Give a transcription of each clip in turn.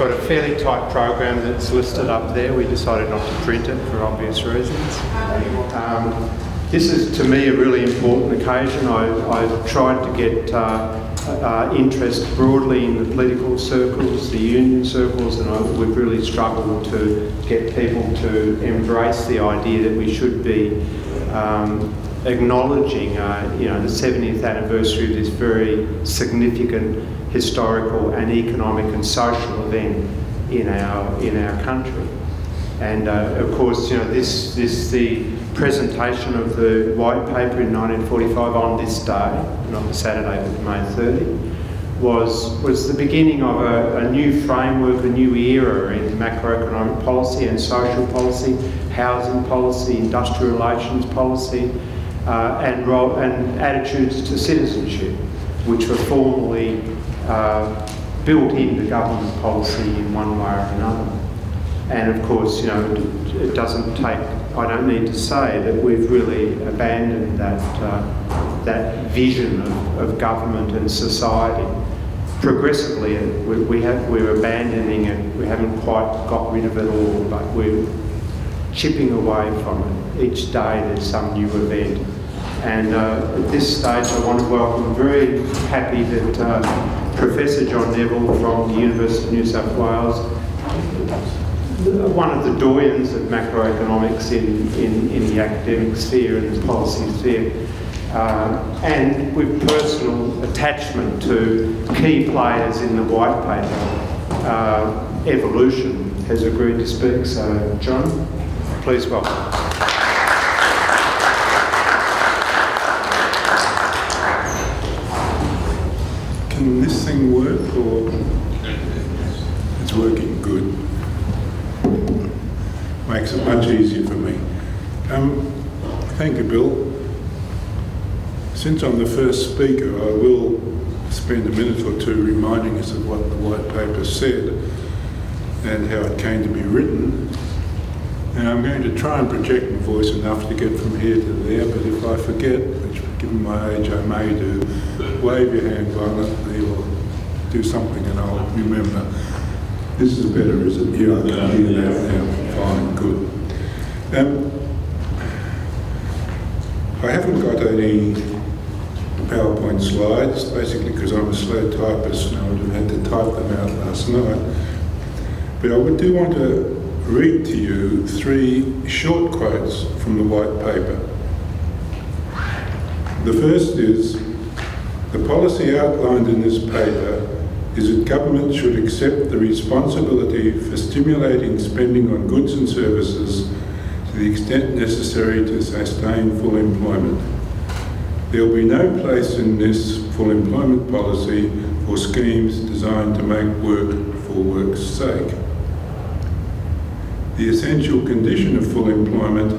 got a fairly tight program that's listed up there. We decided not to print it for obvious reasons. This is, to me, a really important occasion. I tried to get interest broadly in the political circles, the union circles, and we've really struggled to get people to embrace the idea that we should be acknowledging you know, the 70th anniversary of this very significant historical and economic and social event in our country. And of course, you know, this the presentation of the white paper in 1945 on this day, not the Saturday but May 30, was the beginning of a new framework, a new era in macroeconomic policy and social policy, housing policy, industrial relations policy, and attitudes to citizenship, which were formally built into government policy in one way or another. And of course, you know, it doesn't take, I don't need to say that we've really abandoned that, that vision of government and society. Progressively, we're abandoning it. We haven't quite got rid of it all, but we're chipping away from it. Each day there's some new event. And at this stage, I want to welcome, I'm very happy that Professor John Neville from the University of New South Wales, one of the doyens of macroeconomics in the academic sphere and the policy sphere, and with personal attachment to key players in the white paper, evolution, has agreed to speak. So, John, please welcome. Can this thing work, or it's working good? Makes it much easier for me. Thank you, Bill. Since I'm the first speaker, I will spend a minute or two reminding us of what the white paper said and how it came to be written. And I'm going to try and project my voice enough to get from here to there, but if I forget, which given my age I may do, wave your hand violently or do something and I'll remember. This is better, isn't it? Yeah, I can hear that now. Fine, good. I haven't got any PowerPoint slides, basically because I'm a slow typist and I would have had to type them out last night. But I do want to read to you three short quotes from the white paper. The first is, the policy outlined in this paper is that government should accept the responsibility for stimulating spending on goods and services to the extent necessary to sustain full employment. There will be no place in this full employment policy for schemes designed to make work for work's sake. The essential condition of full employment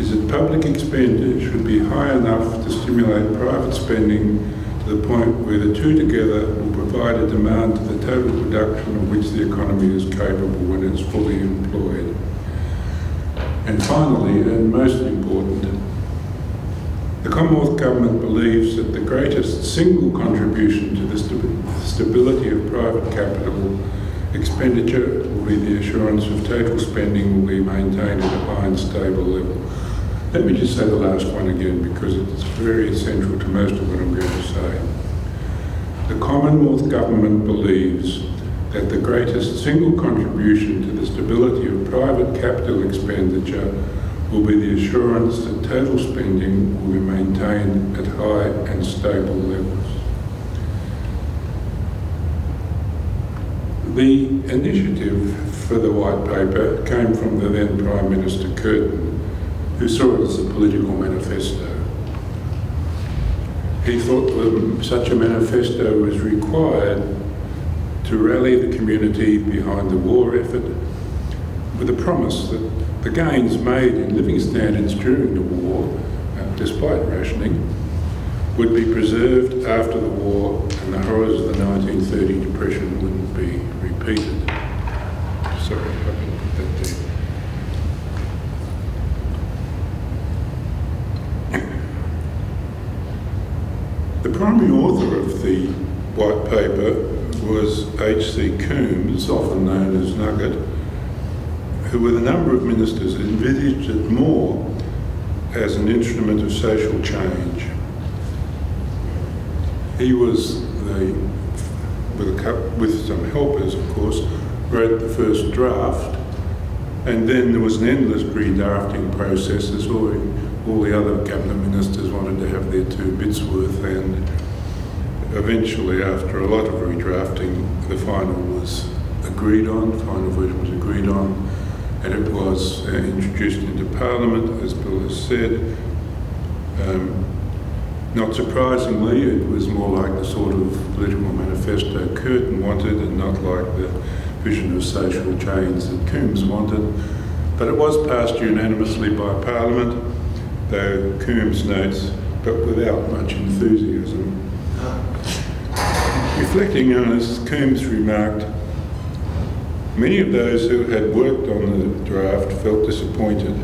is that public expenditure should be high enough to stimulate private spending to the point where the two together will provide a demand to the total production of which the economy is capable when it's fully employed. And finally, and most important, the Commonwealth Government believes that the greatest single contribution to the stability of private capital expenditure will be the assurance of total spending will be maintained at a high and stable level. Let me just say the last one again because it's very essential to most of what I'm going to say. The Commonwealth Government believes that the greatest single contribution to the stability of private capital expenditure will be the assurance that total spending will be maintained at high and stable levels. The initiative for the white paper came from the then Prime Minister Curtin, who saw it as a political manifesto. He thought that such a manifesto was required to rally the community behind the war effort with a promise that the gains made in living standards during the war, despite rationing, would be preserved after the war and the horrors of the 1930 Depression wouldn't be repeated. Sorry, I can put that there. The primary author of the white paper was H.C. Coombs, often known as Nugget, who with a number of ministers envisaged it more as an instrument of social change. He was, with some helpers of course, wrote the first draft, and then there was an endless redrafting process as all the other cabinet ministers wanted to have their two bits worth, and eventually after a lot of redrafting the final was agreed on, the final version was agreed on, and it was introduced into Parliament, as Bill has said. Not surprisingly, it was more like the sort of political manifesto Curtin wanted and not like the vision of social change that Coombs wanted. But it was passed unanimously by Parliament, though Coombs notes, but without much enthusiasm. Reflecting on this, Coombs remarked, "Many of those who had worked on the draft felt disappointed,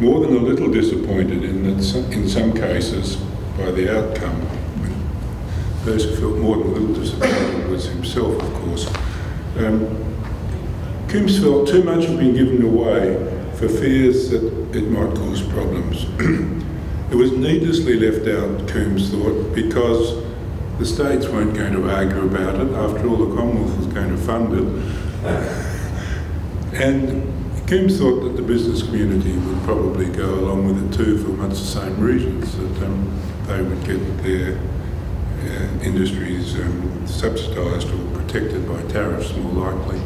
more than a little disappointed in some cases by the outcome." Those who felt more than a little disappointed was himself, of course. Coombs felt too much had been given away for fears that it might cause problems. It was needlessly left out, Coombs thought, because the states weren't going to argue about it. After all, the Commonwealth was going to fund it. And Coombs thought that the business community would probably go along with it too for much the same reasons, that they would get their industries subsidised or protected by tariffs more likely,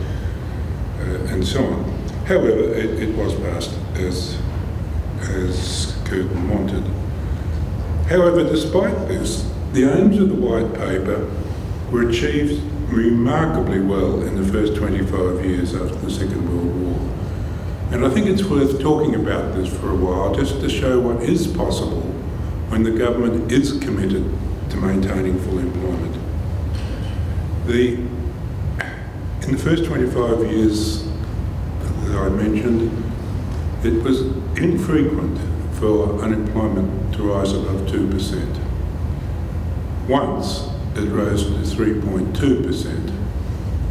and so on. However, it was passed as Curtin wanted. However, despite this, the aims of the White Paper were achieved remarkably well in the first 25 years after the Second World War. And I think it's worth talking about this for a while, just to show what is possible when the government is committed to maintaining full employment. In the first 25 years that I mentioned, it was infrequent for unemployment to rise above 2%. Once it rose to 3.2%,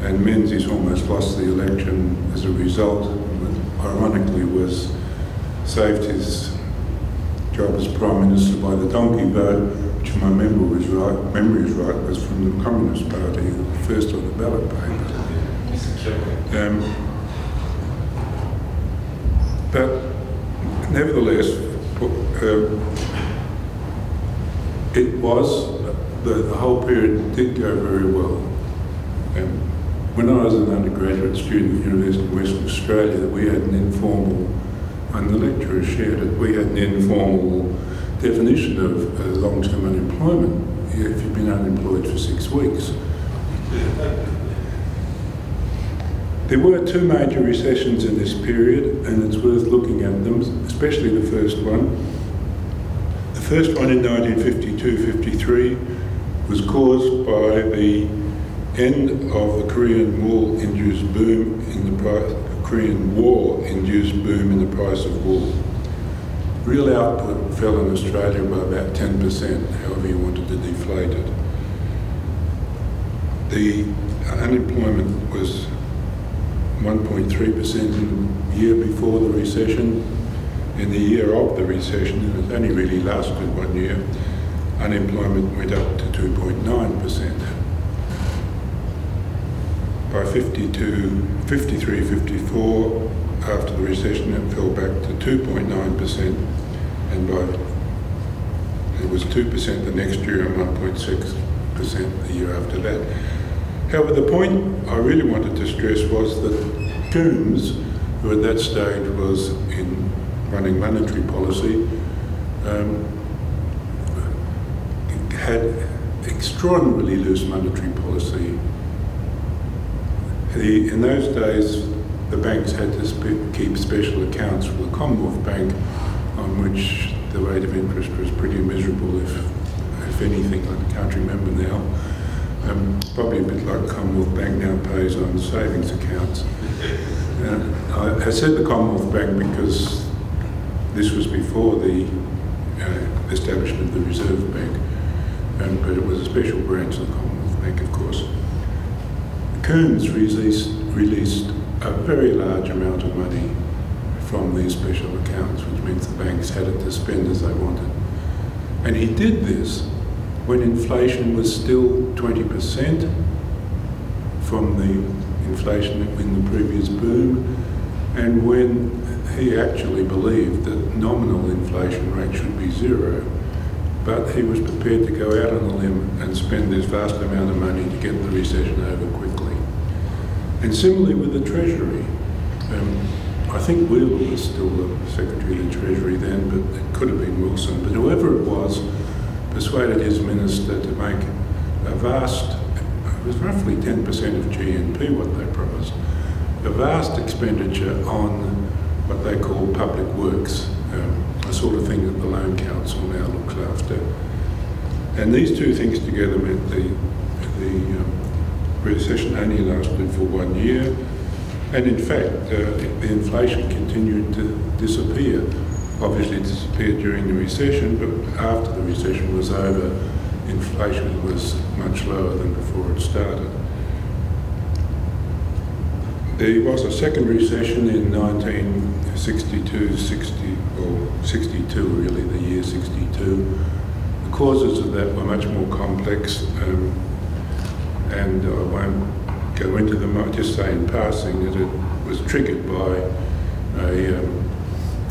and Menzies almost lost the election as a result, and ironically was saved his job as Prime Minister by the donkey vote, which if my memory is right, was from the Communist Party, the first on the ballot paper. But nevertheless, it was the whole period did go very well. When I was an undergraduate student at the University of Western Australia, we had an informal, and the lecturer shared it, we had an informal definition of long-term unemployment, if you've been unemployed for 6 weeks. There were two major recessions in this period, and it's worth looking at them, especially the first one. The first one in 1952-53, was caused by the end of the Korean War-induced boom in the price of wool. Real output fell in Australia by about 10%, however you wanted to deflate it. The unemployment was 1.3% in the year before the recession. In the year of the recession, and it only really lasted 1 year, unemployment went up to 2.9%. By 53-54, after the recession, it fell back to 2.9%, and it was 2% the next year and 1.6% the year after that. However, the point I really wanted to stress was that Coombs, who at that stage was in running monetary policy, had extraordinarily loose monetary policy. In those days, the banks had to keep special accounts for the Commonwealth Bank, on which the rate of interest was pretty miserable, if anything. I can't remember now. Probably a bit like Commonwealth Bank now pays on savings accounts. I said the Commonwealth Bank because this was before the establishment of the Reserve Bank, but it was a special branch of the Commonwealth Bank, of course. Coombs released a very large amount of money from these special accounts, which means the banks had it to spend as they wanted. And he did this when inflation was still 20% from the inflation in the previous boom, and when he actually believed that nominal inflation rate should be zero, but he was prepared to go out on a limb and spend this vast amount of money to get the recession over quickly. And similarly with the Treasury. I think Wheeler was still the Secretary of the Treasury then, but it could have been Wilson. But whoever it was persuaded his minister to make a vast, it was roughly 10% of GNP what they promised, a vast expenditure on what they call public works, the sort of thing that the Loan Council now looks after. And these two things together meant the recession only lasted for 1 year. And in fact, the inflation continued to disappear. Obviously it disappeared during the recession, but after the recession was over, inflation was much lower than before it started. There was a second recession in 1962, really, the year 62. The causes of that were much more complex, and I won't go into them, I just say in passing that it was triggered by a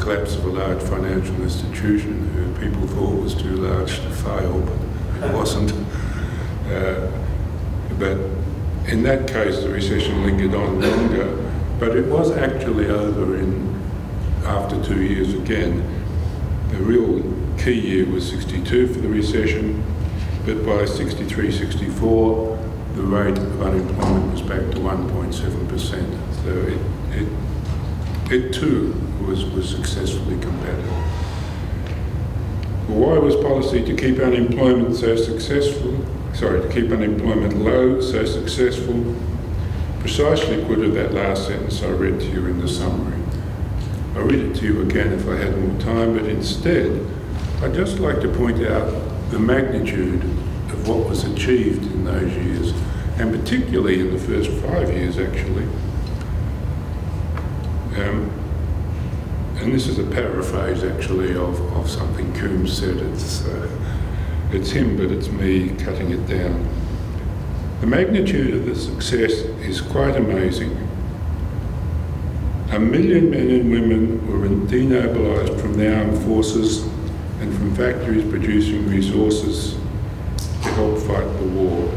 collapse of a large financial institution who people thought was too large to fail, but it wasn't. But in that case the recession lingered on longer, but it was actually over after 2 years again. The real key year was 62 for the recession, but by 63, 64 the rate of unemployment was back to 1.7%. So it too was successfully combated. Why was policy to keep unemployment so successful? Sorry, to keep unemployment low so successful? Precisely put in that last sentence I read to you in the summary. I'll read it to you again if I had more time, but instead I'd just like to point out the magnitude of what was achieved in those years, and particularly in the first 5 years, actually. And this is a paraphrase, actually, of something Coombs said. It's him, but it's me cutting it down. The magnitude of the success is quite amazing. 1 million men and women were denobilised from the armed forces and from factories producing resources to help fight the war.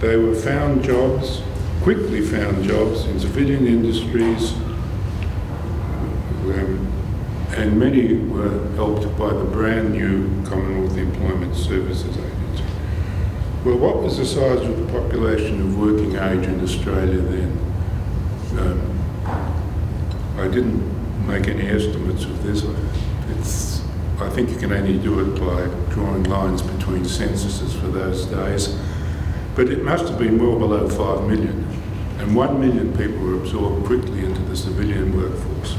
They were found jobs, quickly found jobs in civilian industries, and many were helped by the brand new Commonwealth Employment Services Agency. Well, what was the size of the population of working age in Australia then? I didn't make any estimates of this. I think you can only do it by drawing lines between censuses for those days. But it must have been well below 5 million. And 1 million people were absorbed quickly into the civilian workforce,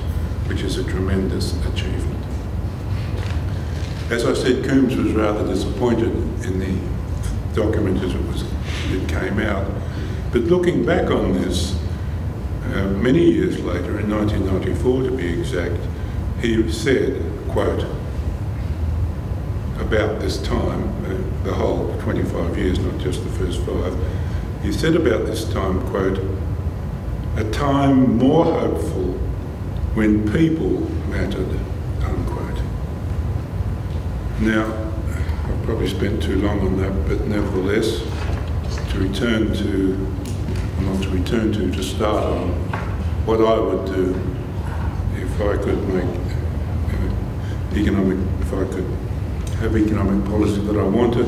which is a tremendous achievement. As I said, Coombs was rather disappointed in the document as it came out. But looking back on this, many years later, in 1994 to be exact, he said, quote, about this time, the whole 25 years, not just the first 5, he said about this time, quote, a time more hopeful when people mattered, unquote. Now, I've probably spent too long on that, but nevertheless, to start on what I would do if I could make if I could have economic policy that I wanted,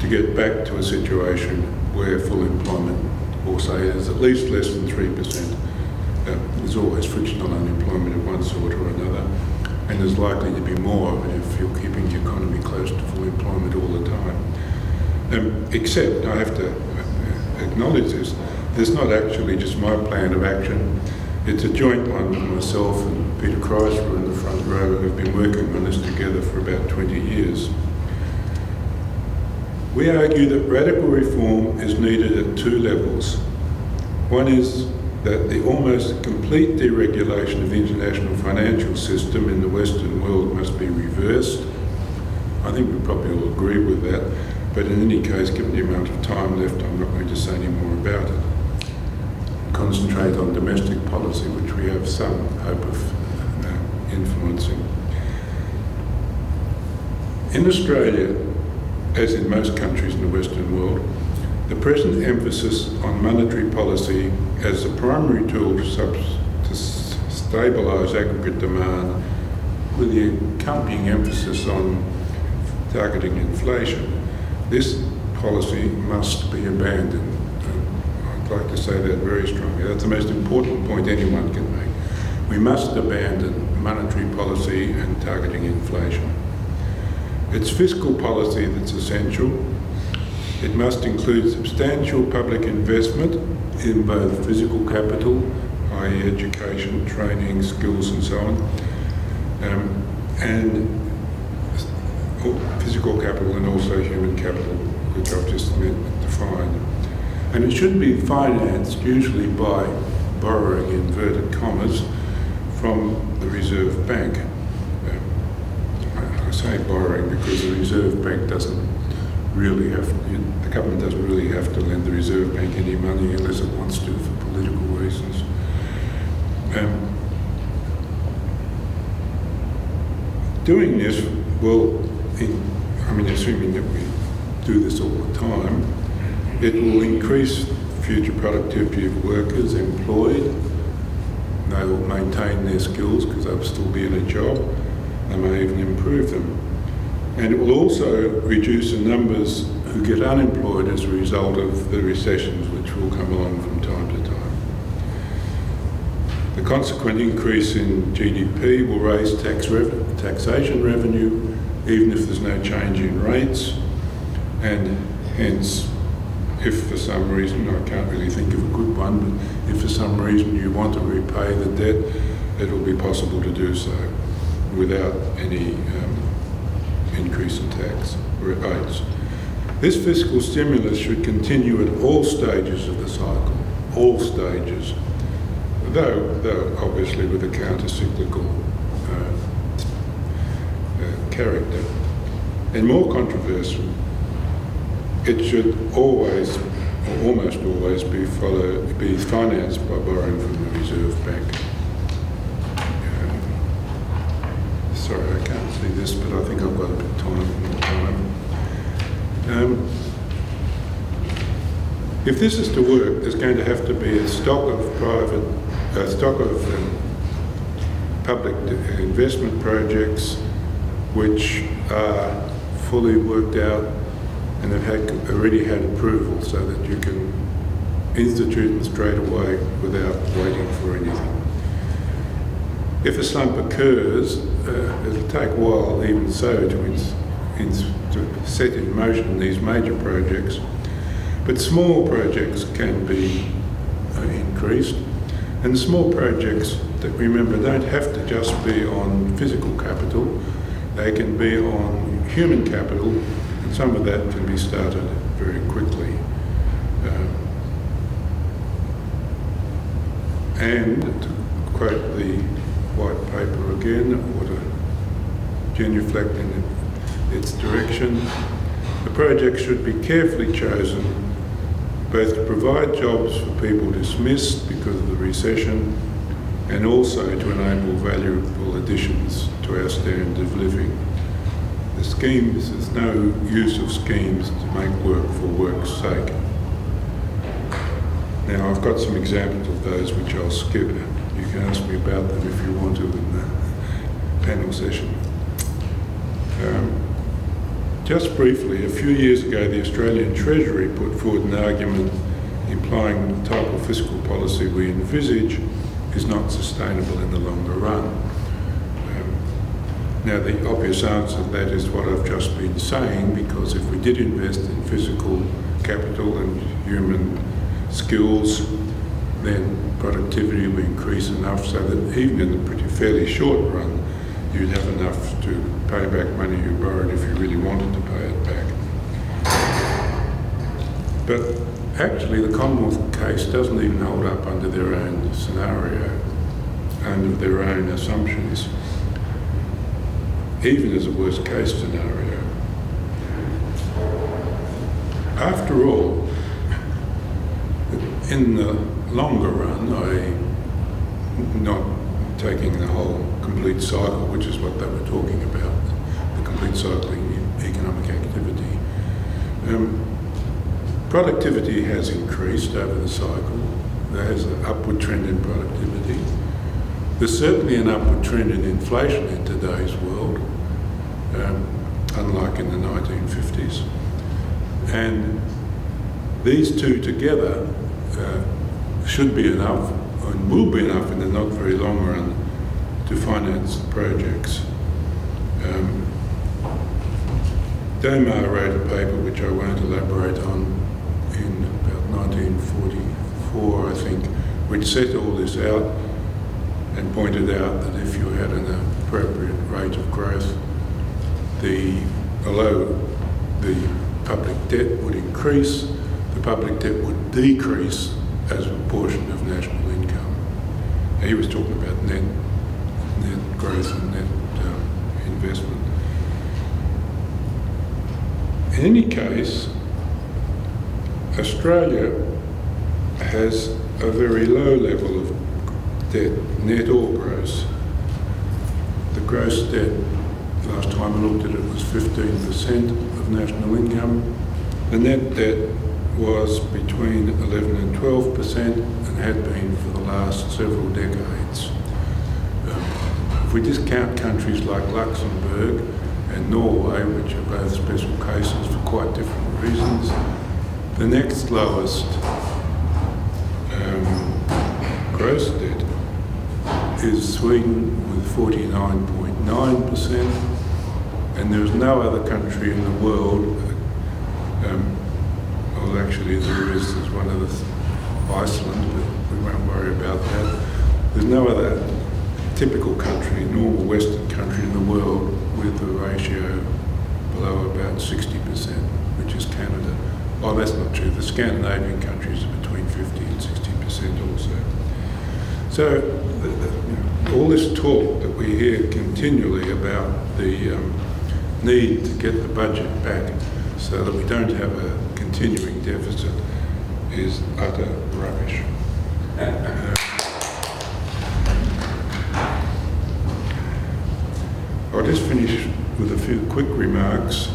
to get back to a situation where full employment, or say is at least less than 3%, there's always frictional unemployment of one sort or another, and there's likely to be more of it if you're keeping the economy close to full employment all the time. Except, I have to acknowledge this, there's not actually just my plan of action, it's a joint one with myself and Peter Cross, who are in the front row, who've been working on this together for about 20 years. We argue that radical reform is needed at two levels, One is that the almost complete deregulation of the international financial system in the Western world must be reversed. I think we probably all agree with that, but in any case, given the amount of time left, I'm not going to say any more about it. Concentrate on domestic policy, which we have some hope of influencing. In Australia, as in most countries in the Western world, the present emphasis on monetary policy as a primary tool to stabilise aggregate demand, with the accompanying emphasis on targeting inflation, this policy must be abandoned. I'd like to say that very strongly. That's the most important point anyone can make. We must abandon monetary policy and targeting inflation. It's fiscal policy that's essential. It must include substantial public investment in both physical capital, i.e. education, training, skills and so on, and physical capital and also human capital, which I've just defined. And it should be financed usually by borrowing, inverted commas, from the Reserve Bank. I say borrowing because the Reserve Bank doesn't really have to, the government doesn't really have to lend the Reserve Bank any money unless it wants to for political reasons. Doing this will, assuming that we do this all the time, it will increase future productivity of workers employed. They will maintain their skills because they'll still be in a job. They may even improve them. And it will also reduce the numbers who get unemployed as a result of the recessions which will come along from time to time. The consequent increase in GDP will raise taxation revenue, even if there's no change in rates, and hence, if for some reason, I can't really think of a good one, but if for some reason you want to repay the debt, it will be possible to do so without any increase in tax rates. This fiscal stimulus should continue at all stages of the cycle, all stages, though obviously with a counter-cyclical character. And more controversial, it should always, or almost always, be financed by borrowing from the Reserve Bank. Sorry, I can't see this, but I think I've got a bit of time. If this is to work, there's going to have to be a stock of public investment projects which are fully worked out and have already had approval, so that you can institute them straight away without waiting for anything. If a slump occurs, it'll take a while, even so, to set in motion these major projects. But small projects can be increased, and small projects that, remember, don't have to just be on physical capital. They can be on human capital, and some of that can be started very quickly. And to quote the white paper again, or to genuflect in its direction, the project should be carefully chosen, both to provide jobs for people dismissed because of the recession, and also to enable valuable additions to our standard of living. The schemes, there's no use of schemes to make work for work's sake. Now, I've got some examples of those which I'll skip. You can ask me about them if you want to in the panel session. Just briefly, a few years ago, the Australian Treasury put forward an argument implying the type of fiscal policy we envisage is not sustainable in the longer run. Now, the obvious answer to that is what I've just been saying, because if we did invest in physical capital and human skills, then productivity will increase enough so that even in the pretty fairly short run, you'd have enough to pay back money you borrowed if you really wanted to pay it back. But actually the Commonwealth case doesn't even hold up under their own scenario, under their own assumptions, even as a worst case scenario. After all, in the longer run, i.e. not taking the whole complete cycle, which is what they were talking about, the complete cycling economic activity, productivity has increased over the cycle. There's an upward trend in productivity. There's certainly an upward trend in inflation in today's world, unlike in the 1950s. And these two together should be enough, and will be enough in the not very long run, to finance the projects. Domar wrote a paper, which I won't elaborate on, in about 1944, I think, which set all this out and pointed out that if you had an appropriate rate of growth, although the public debt would increase, the public debt would decrease as a proportion of national income. He was talking about net growth and net investment. In any case, Australia has a very low level of debt, net or gross. The gross debt, last time I looked at it, was 15% of national income. The net debt was between 11 and 12% and had been for the last several decades. If we discount countries like Luxembourg and Norway, which are both special cases for quite different reasons, the next lowest gross debt is Sweden with 49.9%, and there is no other country in the world, well actually there is, there's one of the Iceland, but we won't worry about that. There's no other typical country, normal Western country in the world with a ratio below about 60%, which is Canada. Oh, that's not true. The Scandinavian countries are between 50 and 60% also. So all this talk that we hear continually about the need to get the budget back so that we don't have a continuing deficit is utter rubbish. I'll just finish with a few quick remarks.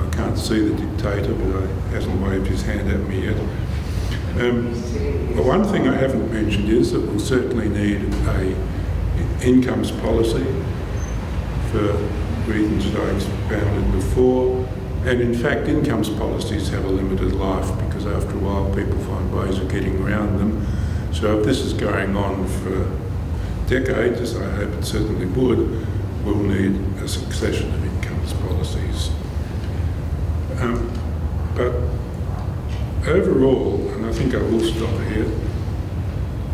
I can't see the dictator, but he hasn't waved his hand at me yet. But one thing I haven't mentioned is that we'll certainly need an incomes policy for reasons that I expounded before. And in fact, incomes policies have a limited life because after a while people find ways of getting around them. So if this is going on for decades, as I hope it certainly would, we'll need a succession of incomes policies. But overall, and I think I will stop here,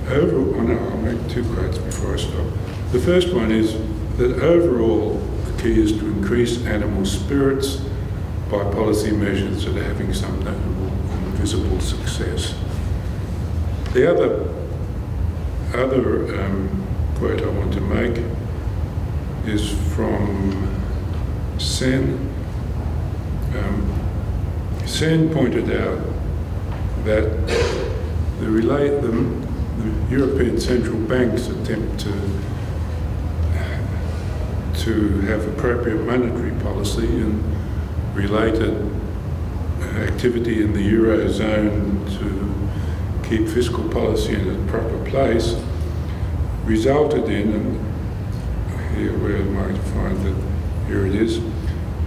overall, oh no, I'll make two quotes before I stop. The first one is that overall, the key is to increase animal spirits by policy measures that are having some notable and visible success. The other quote I want to make is from Sen. Sen pointed out that the European Central Bank's attempt to have appropriate monetary policy and related activity in the Eurozone to keep fiscal policy in its proper place resulted in, and here where am I to find that, here it is,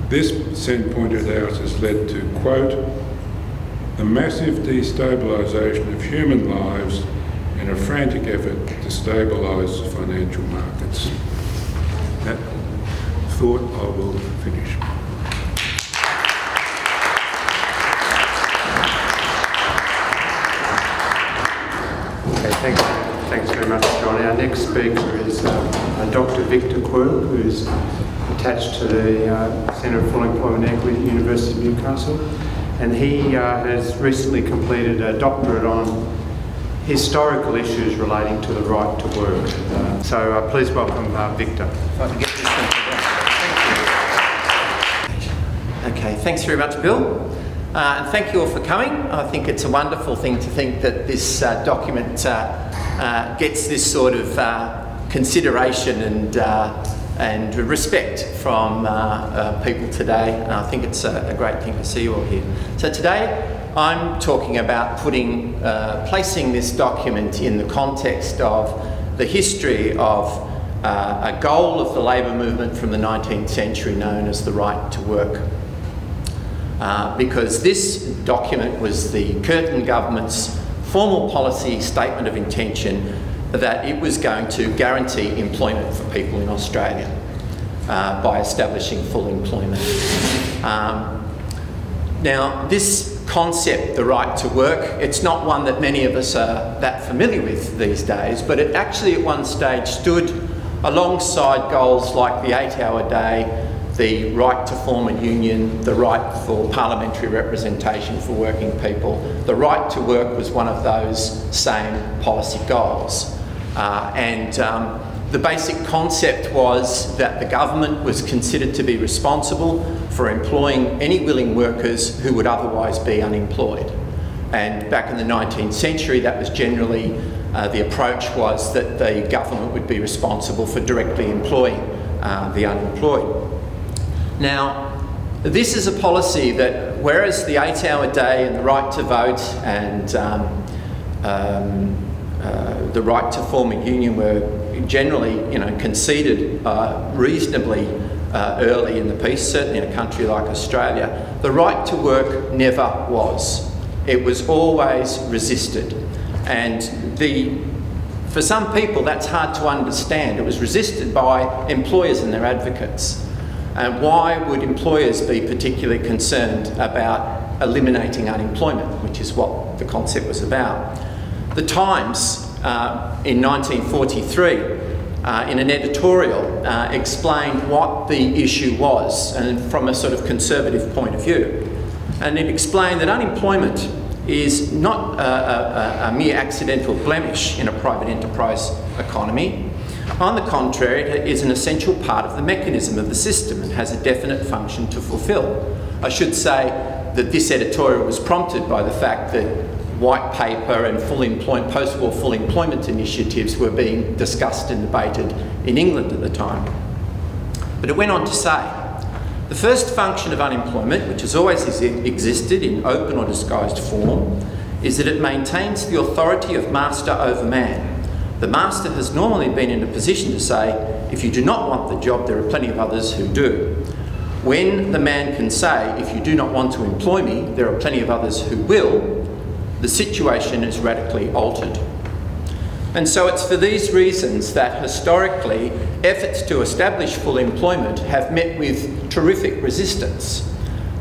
this, Sen pointed out, has led to, quote, the massive destabilisation of human lives in a frantic effort to stabilise the financial markets. That thought I will finish. Thanks very much, John. Our next speaker is Dr. Victor Quirk, who is attached to the Centre for Full Employment and Equity at the University of Newcastle. and he has recently completed a doctorate on historical issues relating to the right to work. So please welcome Victor. If I can get this thing. Thank you. Okay, thanks very much, Bill. And thank you all for coming. I think it's a wonderful thing to think that this document gets this sort of consideration and respect from people today. And I think it's a great thing to see you all here. So today I'm talking about placing this document in the context of the history of a goal of the labour movement from the 19th century known as the right to work. Because this document was the Curtin government's formal policy statement of intention that it was going to guarantee employment for people in Australia by establishing full employment. Now, this concept, the right to work, it's not one that many of us are that familiar with these days, but it actually at one stage stood alongside goals like the 8-hour day, the right to form a union, the right for parliamentary representation for working people. The right to work was one of those same policy goals. The basic concept was that the government was considered to be responsible for employing any willing workers who would otherwise be unemployed. And back in the 19th century, that was generally, the approach was that the government would be responsible for directly employing the unemployed. Now, this is a policy that, whereas the 8-hour day and the right to vote and the right to form a union were generally, conceded reasonably early in the peace, certainly in a country like Australia, the right to work never was. It was always resisted. And for some people, that's hard to understand. It was resisted by employers and their advocates. And why would employers be particularly concerned about eliminating unemployment, which is what the concept was about? The Times, in 1943, in an editorial, explained what the issue was, and from a sort of conservative point of view. And it explained that unemployment is not a mere accidental blemish in a private enterprise economy. On the contrary, it is an essential part of the mechanism of the system and has a definite function to fulfil. I should say that this editorial was prompted by the fact that White Paper and post-war full employment initiatives were being discussed and debated in England at the time. But it went on to say, the first function of unemployment, which has always existed in open or disguised form, is that it maintains the authority of master over man. The master has normally been in a position to say, if you do not want the job, there are plenty of others who do. When the man can say, if you do not want to employ me, there are plenty of others who will, the situation is radically altered. And so it's for these reasons that historically, efforts to establish full employment have met with terrific resistance.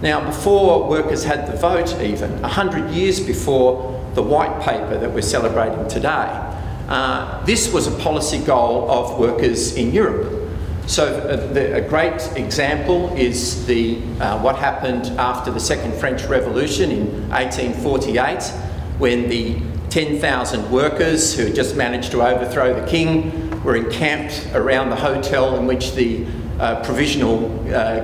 Now, before workers had the vote even, 100 years before the White Paper that we're celebrating today, this was a policy goal of workers in Europe. So a great example is what happened after the Second French Revolution in 1848, when the 10,000 workers who had just managed to overthrow the king were encamped around the hotel in which the provisional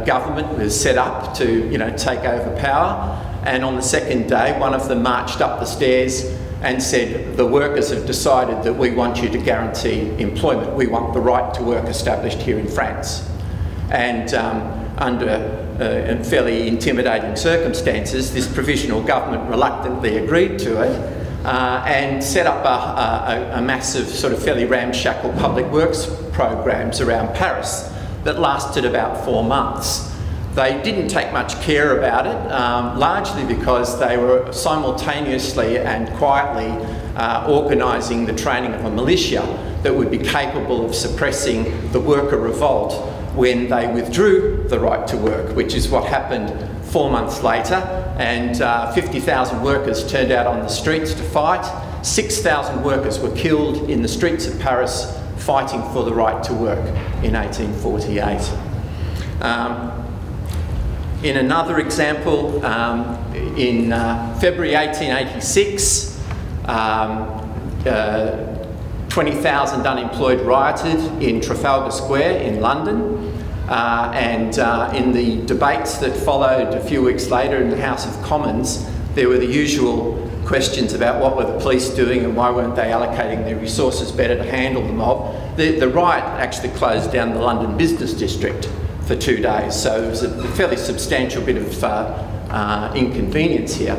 government was set up to take over power. And on the second day, one of them marched up the stairs and said, the workers have decided that we want you to guarantee employment. We want the right to work established here in France. And under fairly intimidating circumstances, this provisional government reluctantly agreed to it and set up a massive sort of fairly ramshackle public works programs around Paris that lasted about 4 months. They didn't take much care about it, largely because they were simultaneously and quietly organising the training of a militia that would be capable of suppressing the worker revolt when they withdrew the right to work, which is what happened 4 months later. And 50,000 workers turned out on the streets to fight. 6,000 workers were killed in the streets of Paris fighting for the right to work in 1848. In another example, in February 1886, 20,000 unemployed rioted in Trafalgar Square in London, and in the debates that followed a few weeks later in the House of Commons, there were the usual questions about what were the police doing and why weren't they allocating their resources better to handle the mob. The riot actually closed down the London business district for 2 days, so it was a fairly substantial bit of inconvenience here.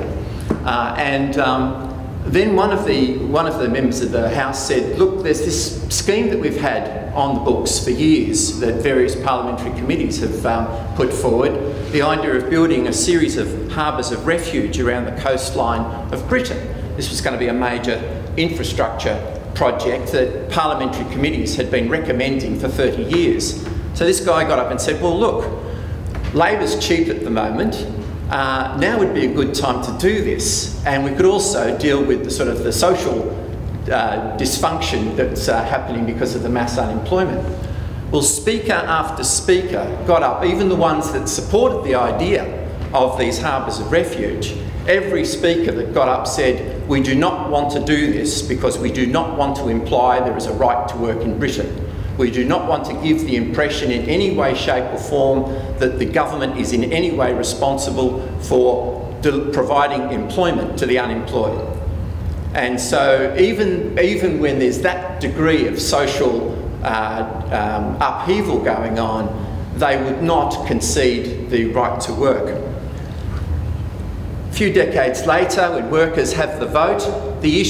Then one of the members of the House said, look, there's this scheme that we've had on the books for years that various parliamentary committees have put forward, the idea of building a series of harbours of refuge around the coastline of Britain. This was going to be a major infrastructure project that parliamentary committees had been recommending for 30 years. So this guy got up and said, well, look, Labor's cheap at the moment. Now would be a good time to do this, and we could also deal with the sort of the social dysfunction that's happening because of the mass unemployment. Well, speaker after speaker got up, even the ones that supported the idea of these harbours of refuge. Every speaker that got up said, we do not want to do this because we do not want to imply there is a right to work in Britain. We do not want to give the impression in any way, shape or form that the government is in any way responsible for providing employment to the unemployed. And so even when there's that degree of social upheaval going on, they would not concede the right to work. A few decades later, when workers have the vote, the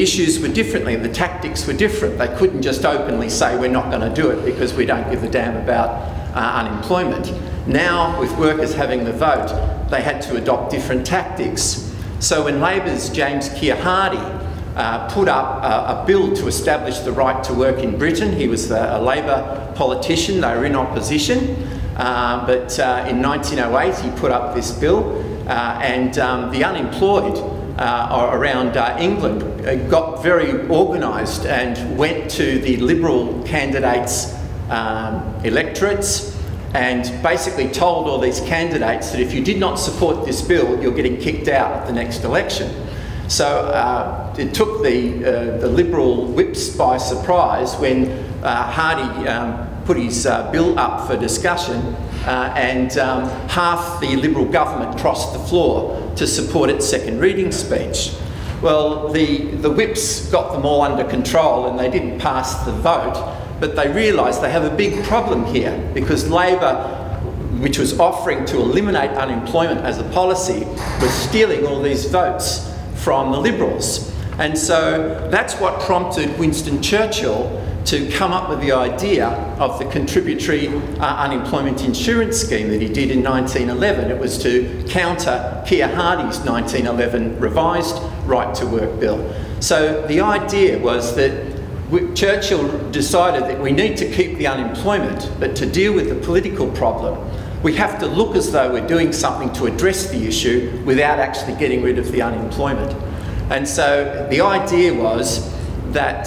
issues were different, the tactics were different. They couldn't just openly say we're not going to do it because we don't give a damn about unemployment. Now, with workers having the vote, they had to adopt different tactics. So when Labor's James Keir Hardie put up a bill to establish the right to work in Britain, he was a Labor politician, they were in opposition, but in 1908 he put up this bill, and the unemployed around England got very organised and went to the Liberal candidates' electorates and basically told all these candidates that if you did not support this bill, you're getting kicked out at the next election. So it took the Liberal whips by surprise when Hardie put his bill up for discussion, and half the Liberal government crossed the floor to support its second reading speech. Well, the whips got them all under control and they didn't pass the vote, but they realised they have a big problem here because Labor, which was offering to eliminate unemployment as a policy, was stealing all these votes from the Liberals. And so that's what prompted Winston Churchill to come up with the idea of the contributory unemployment insurance scheme that he did in 1911. It was to counter Keir Hardie's 1911 revised right to work bill. So the idea was that Churchill decided that we need to keep the unemployment, but to deal with the political problem, we have to look as though we're doing something to address the issue without actually getting rid of the unemployment. And so the idea was that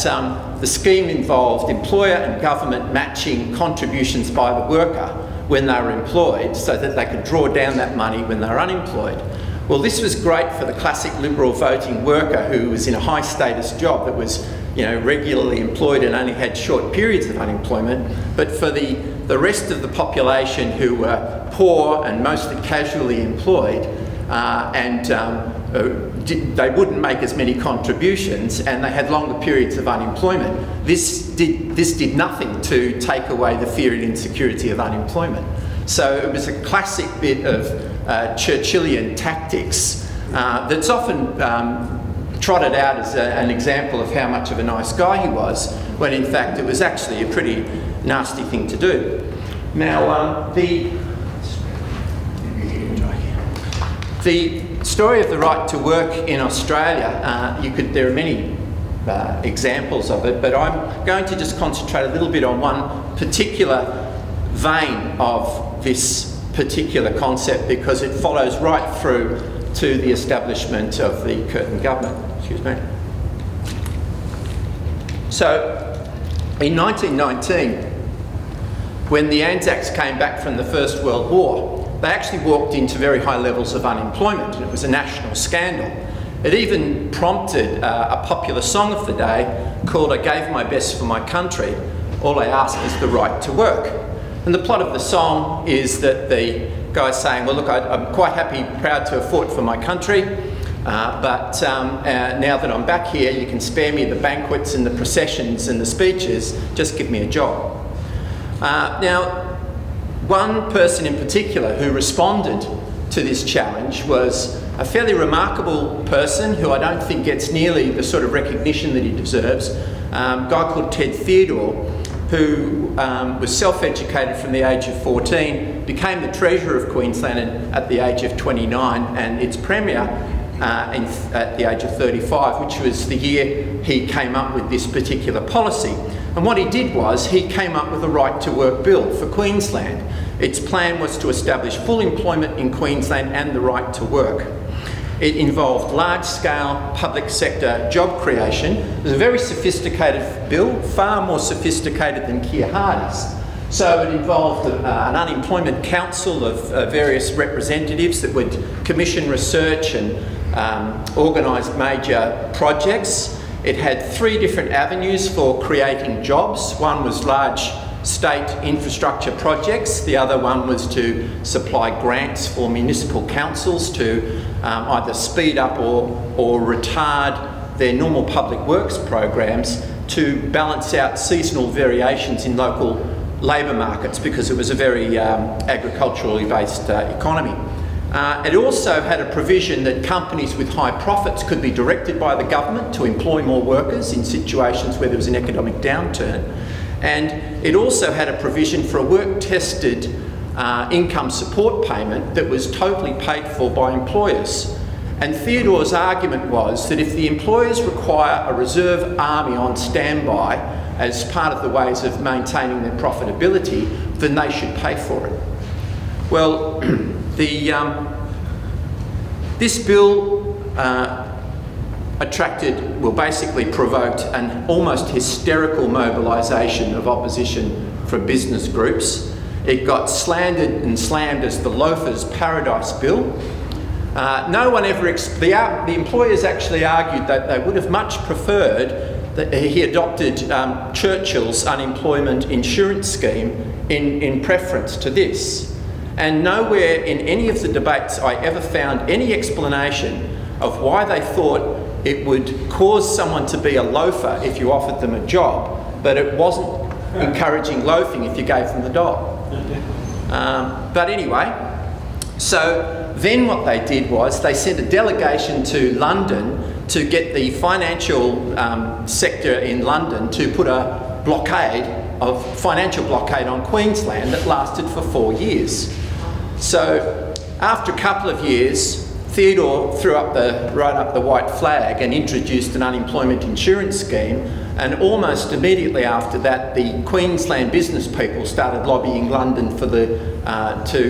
the scheme involved employer and government matching contributions by the worker when they were employed so that they could draw down that money when they were unemployed. Well, this was great for the classic Liberal voting worker who was in a high status job that was, you know, regularly employed and only had short periods of unemployment, but for the rest of the population who were poor and mostly casually employed, they wouldn't make as many contributions and they had longer periods of unemployment. This did nothing to take away the fear and insecurity of unemployment. So it was a classic bit of Churchillian tactics that's often trotted out as an example of how much of a nice guy he was, when in fact it was actually a pretty nasty thing to do. Now, the story of the right to work in Australia, there are many examples of it, but I'm going to just concentrate a little bit on one particular vein of this particular concept because it follows right through to the establishment of the Curtin government. Excuse me. So, in 1919, when the Anzacs came back from the First World War, they actually walked into very high levels of unemployment, and it was a national scandal. It even prompted a popular song of the day called "I Gave My Best for My Country, All I Ask Is the Right to Work." And the plot of the song is that the guy's saying, well look, I'm quite happy, proud to have fought for my country, but now that I'm back here, you can spare me the banquets and the processions and the speeches, just give me a job. Now, one person in particular who responded to this challenge was a fairly remarkable person who I don't think gets nearly the sort of recognition that he deserves, a guy called Ted Theodore, who was self-educated from the age of 14, became the Treasurer of Queensland at the age of 29 and its Premier at the age of 35, which was the year he came up with this particular policy. And what he did was he came up with a right to work bill for Queensland. Its plan was to establish full employment in Queensland and the right to work. It involved large-scale public sector job creation. It was a very sophisticated bill, far more sophisticated than Keir Hardie's. So it involved an unemployment council of various representatives that would commission research and organise major projects. It had three different avenues for creating jobs. One was large state infrastructure projects, the other one was to supply grants for municipal councils to either speed up or retard their normal public works programs to balance out seasonal variations in local labour markets, because it was a very agriculturally based economy. It also had a provision that companies with high profits could be directed by the government to employ more workers in situations where there was an economic downturn. And it also had a provision for a work-tested income support payment that was totally paid for by employers. And Theodore's argument was that if the employers require a reserve army on standby as part of the ways of maintaining their profitability, then they should pay for it. Well, this bill basically provoked an almost hysterical mobilisation of opposition from business groups. It got slandered and slammed as the loafers' paradise bill. No one ever, the employers actually argued that they would have much preferred that he adopted Churchill's unemployment insurance scheme in preference to this. And nowhere in any of the debates I ever found any explanation of why they thought it would cause someone to be a loafer if you offered them a job, but it wasn't encouraging loafing if you gave them the dog. But anyway, so then what they did was they sent a delegation to London to get the financial sector in London to put a financial blockade on Queensland that lasted for 4 years. So after a couple of years, Theodore right up the white flag and introduced an unemployment insurance scheme, and almost immediately after that the Queensland business people started lobbying London for to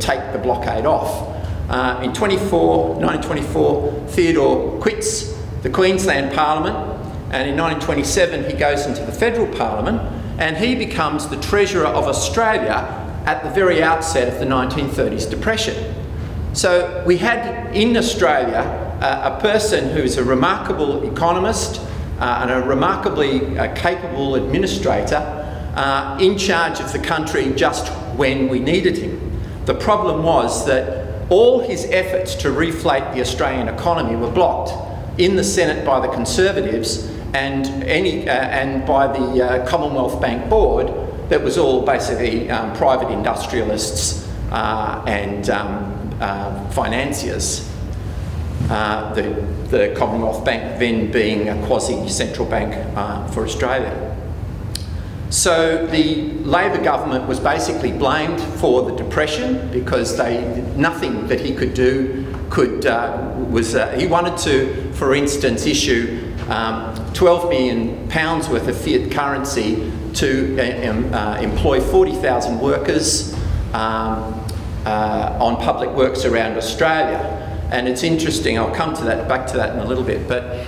take the blockade off. In 1924 Theodore quits the Queensland Parliament, and in 1927 he goes into the Federal Parliament, and he becomes the Treasurer of Australia at the very outset of the 1930s Depression. So we had in Australia a person who's a remarkable economist and a remarkably capable administrator in charge of the country just when we needed him. The problem was that all his efforts to reflate the Australian economy were blocked in the Senate by the Conservatives and by the Commonwealth Bank Board, that was all basically private industrialists and financiers, the Commonwealth Bank then being a quasi-central bank for Australia. So the Labor government was basically blamed for the Depression because nothing that he could do he wanted to, for instance, issue £12 million worth of fiat currency to employ 40,000 workers on public works around Australia. And it's interesting, I'll come to that, back to that in a little bit, but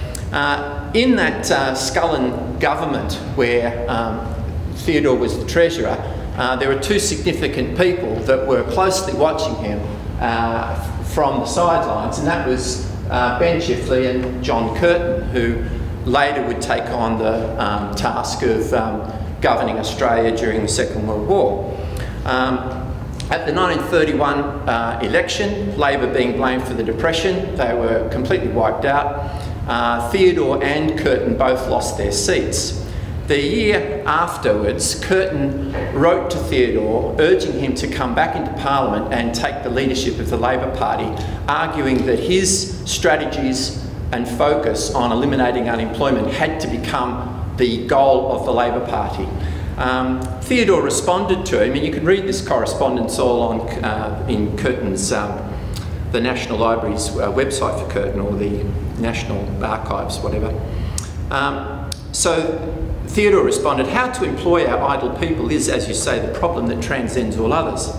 in that Scullin government where Theodore was the Treasurer, there were two significant people that were closely watching him from the sidelines, and that was Ben Chifley and John Curtin, who later would take on the task of governing Australia during the Second World War. At the 1931 election, Labor being blamed for the Depression, they were completely wiped out. Theodore and Curtin both lost their seats. The year afterwards, Curtin wrote to Theodore urging him to come back into Parliament and take the leadership of the Labor Party, arguing that his strategies and focus on eliminating unemployment had to become the goal of the Labor Party. Theodore responded to him, and you can read this correspondence all on, in Curtin's, the National Library's website for Curtin, or the National Archives, whatever. So Theodore responded, "How to employ our idle people is, as you say, the problem that transcends all others.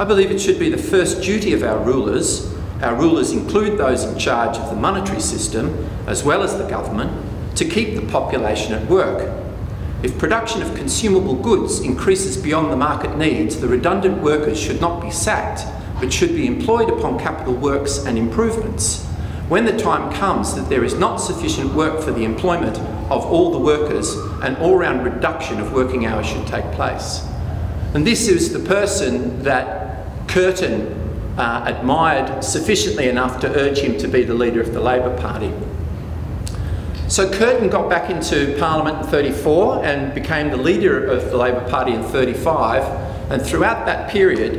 I believe it should be the first duty of our rulers. Our rulers include those in charge of the monetary system, as well as the government, to keep the population at work. If production of consumable goods increases beyond the market needs, the redundant workers should not be sacked, but should be employed upon capital works and improvements. When the time comes that there is not sufficient work for the employment of all the workers, an all-round reduction of working hours should take place." And this is the person that Curtin admired sufficiently enough to urge him to be the leader of the Labor Party. So Curtin got back into Parliament in 1934 and became the leader of the Labor Party in 1935, and throughout that period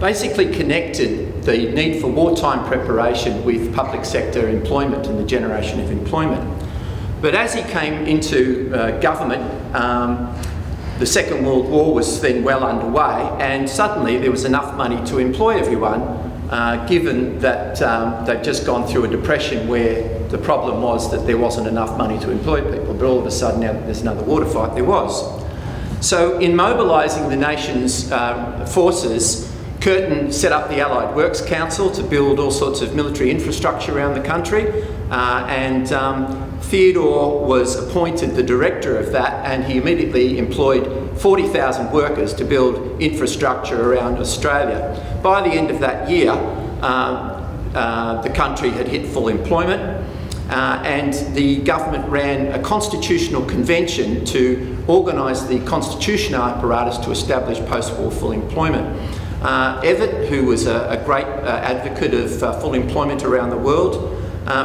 basically connected the need for wartime preparation with public sector employment and the generation of employment. But as he came into government, the Second World War was then well underway, and suddenly there was enough money to employ everyone, given that they'd just gone through a depression where the problem was that there wasn't enough money to employ people. But all of a sudden, now that there's another water fight, there was. So in mobilising the nation's forces, Curtin set up the Allied Works Council to build all sorts of military infrastructure around the country, and Theodore was appointed the director of that, and he immediately employed 40,000 workers to build infrastructure around Australia. By the end of that year, the country had hit full employment, and the government ran a constitutional convention to organise the constitutional apparatus to establish post-war full employment. Evatt, who was a great advocate of full employment around the world,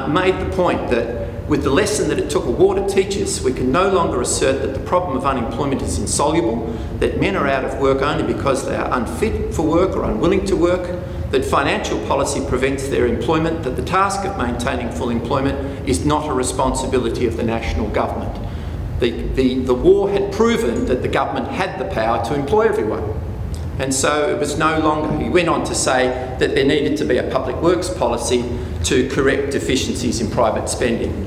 made the point that with the lesson that it took a war to teach us, we can no longer assert that the problem of unemployment is insoluble, that men are out of work only because they are unfit for work or unwilling to work, that financial policy prevents their employment, that the task of maintaining full employment is not a responsibility of the national government. The war had proven that the government had the power to employ everyone. And so it was no longer, he went on to say that there needed to be a public works policy to correct deficiencies in private spending.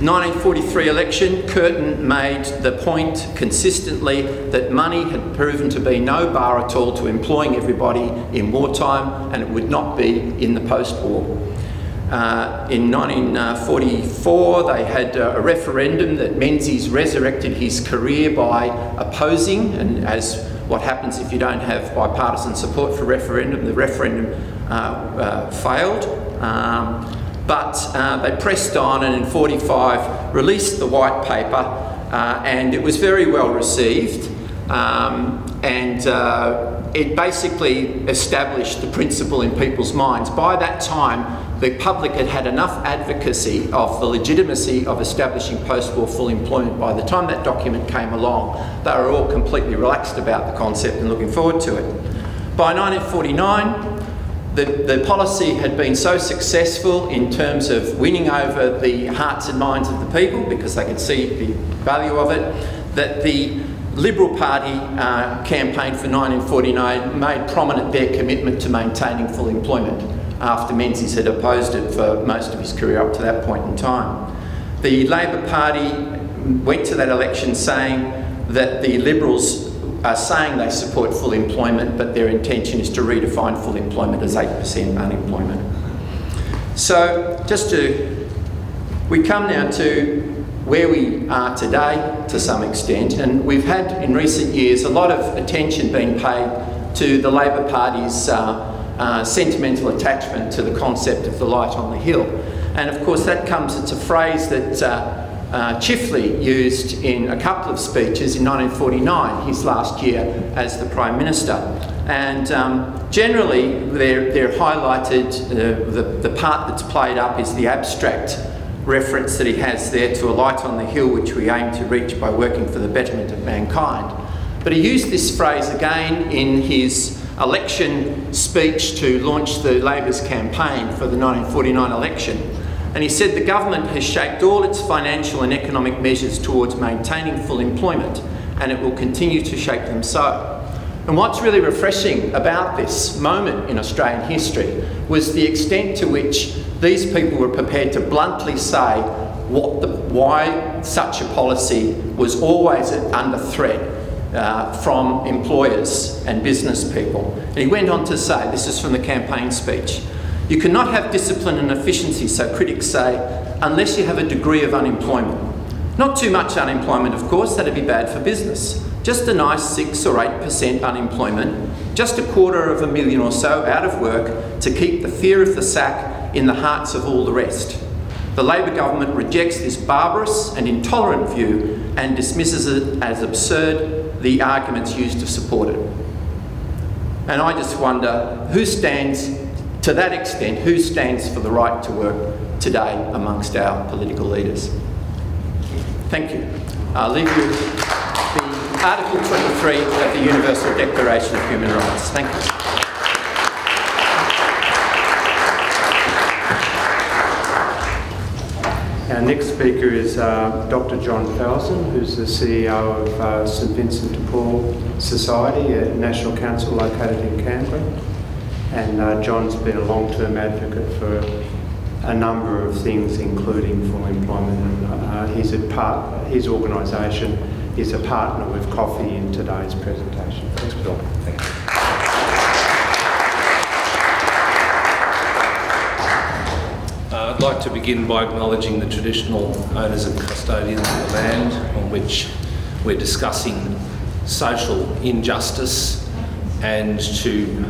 1943 election, Curtin made the point consistently that money had proven to be no bar at all to employing everybody in wartime, and it would not be in the post-war. In 1944, they had a referendum that Menzies resurrected his career by opposing, and as what happens if you don't have bipartisan support for referendum. The referendum failed, but they pressed on, and in 1945 released the white paper, and it was very well received, and it basically established the principle in people's minds. By that time, the public had had enough advocacy of the legitimacy of establishing post-war full employment. By the time that document came along, they were all completely relaxed about the concept and looking forward to it. By 1949, the policy had been so successful in terms of winning over the hearts and minds of the people, because they could see the value of it, that the Liberal Party campaign for 1949 made prominent their commitment to maintaining full employment, after Menzies had opposed it for most of his career up to that point in time. The Labor Party went to that election saying that the Liberals are saying they support full employment, but their intention is to redefine full employment as 8% unemployment. So we come now to where we are today to some extent, and we've had in recent years a lot of attention being paid to the Labor Party's sentimental attachment to the concept of the light on the hill. And of course that comes, it's a phrase that Chifley used in a couple of speeches in 1949, his last year as the Prime Minister. And generally they're highlighted, the part that's played up is the abstract reference that he has there to a light on the hill which we aim to reach by working for the betterment of mankind. But he used this phrase again in his election speech to launch the Labor's campaign for the 1949 election. And he said the government has shaped all its financial and economic measures towards maintaining full employment, and it will continue to shape them so. And what's really refreshing about this moment in Australian history was the extent to which these people were prepared to bluntly say why such a policy was always under threat from employers and business people. And he went on to say, this is from the campaign speech, "You cannot have discipline and efficiency, so critics say, unless you have a degree of unemployment. Not too much unemployment, of course, that'd be bad for business. Just a nice 6 or 8% unemployment, just a quarter of a million or so out of work to keep the fear of the sack in the hearts of all the rest. The Labor government rejects this barbarous and intolerant view and dismisses it as absurd, the arguments used to support it." And I just wonder who stands to that extent, who stands for the right to work today amongst our political leaders? Thank you. I'll leave you with the Article 23 of the Universal Declaration of Human Rights. Thank you. Our next speaker is Dr. John Felsen, who's the CEO of St Vincent de Paul Society, a national council located in Canberra. And John's been a long-term advocate for a number of things, including full employment. And his organisation is a partner with COFFEE in today's presentation. Thanks, Bill. Thank you. I'd like to begin by acknowledging the traditional owners and custodians of the land on which we're discussing social injustice, and to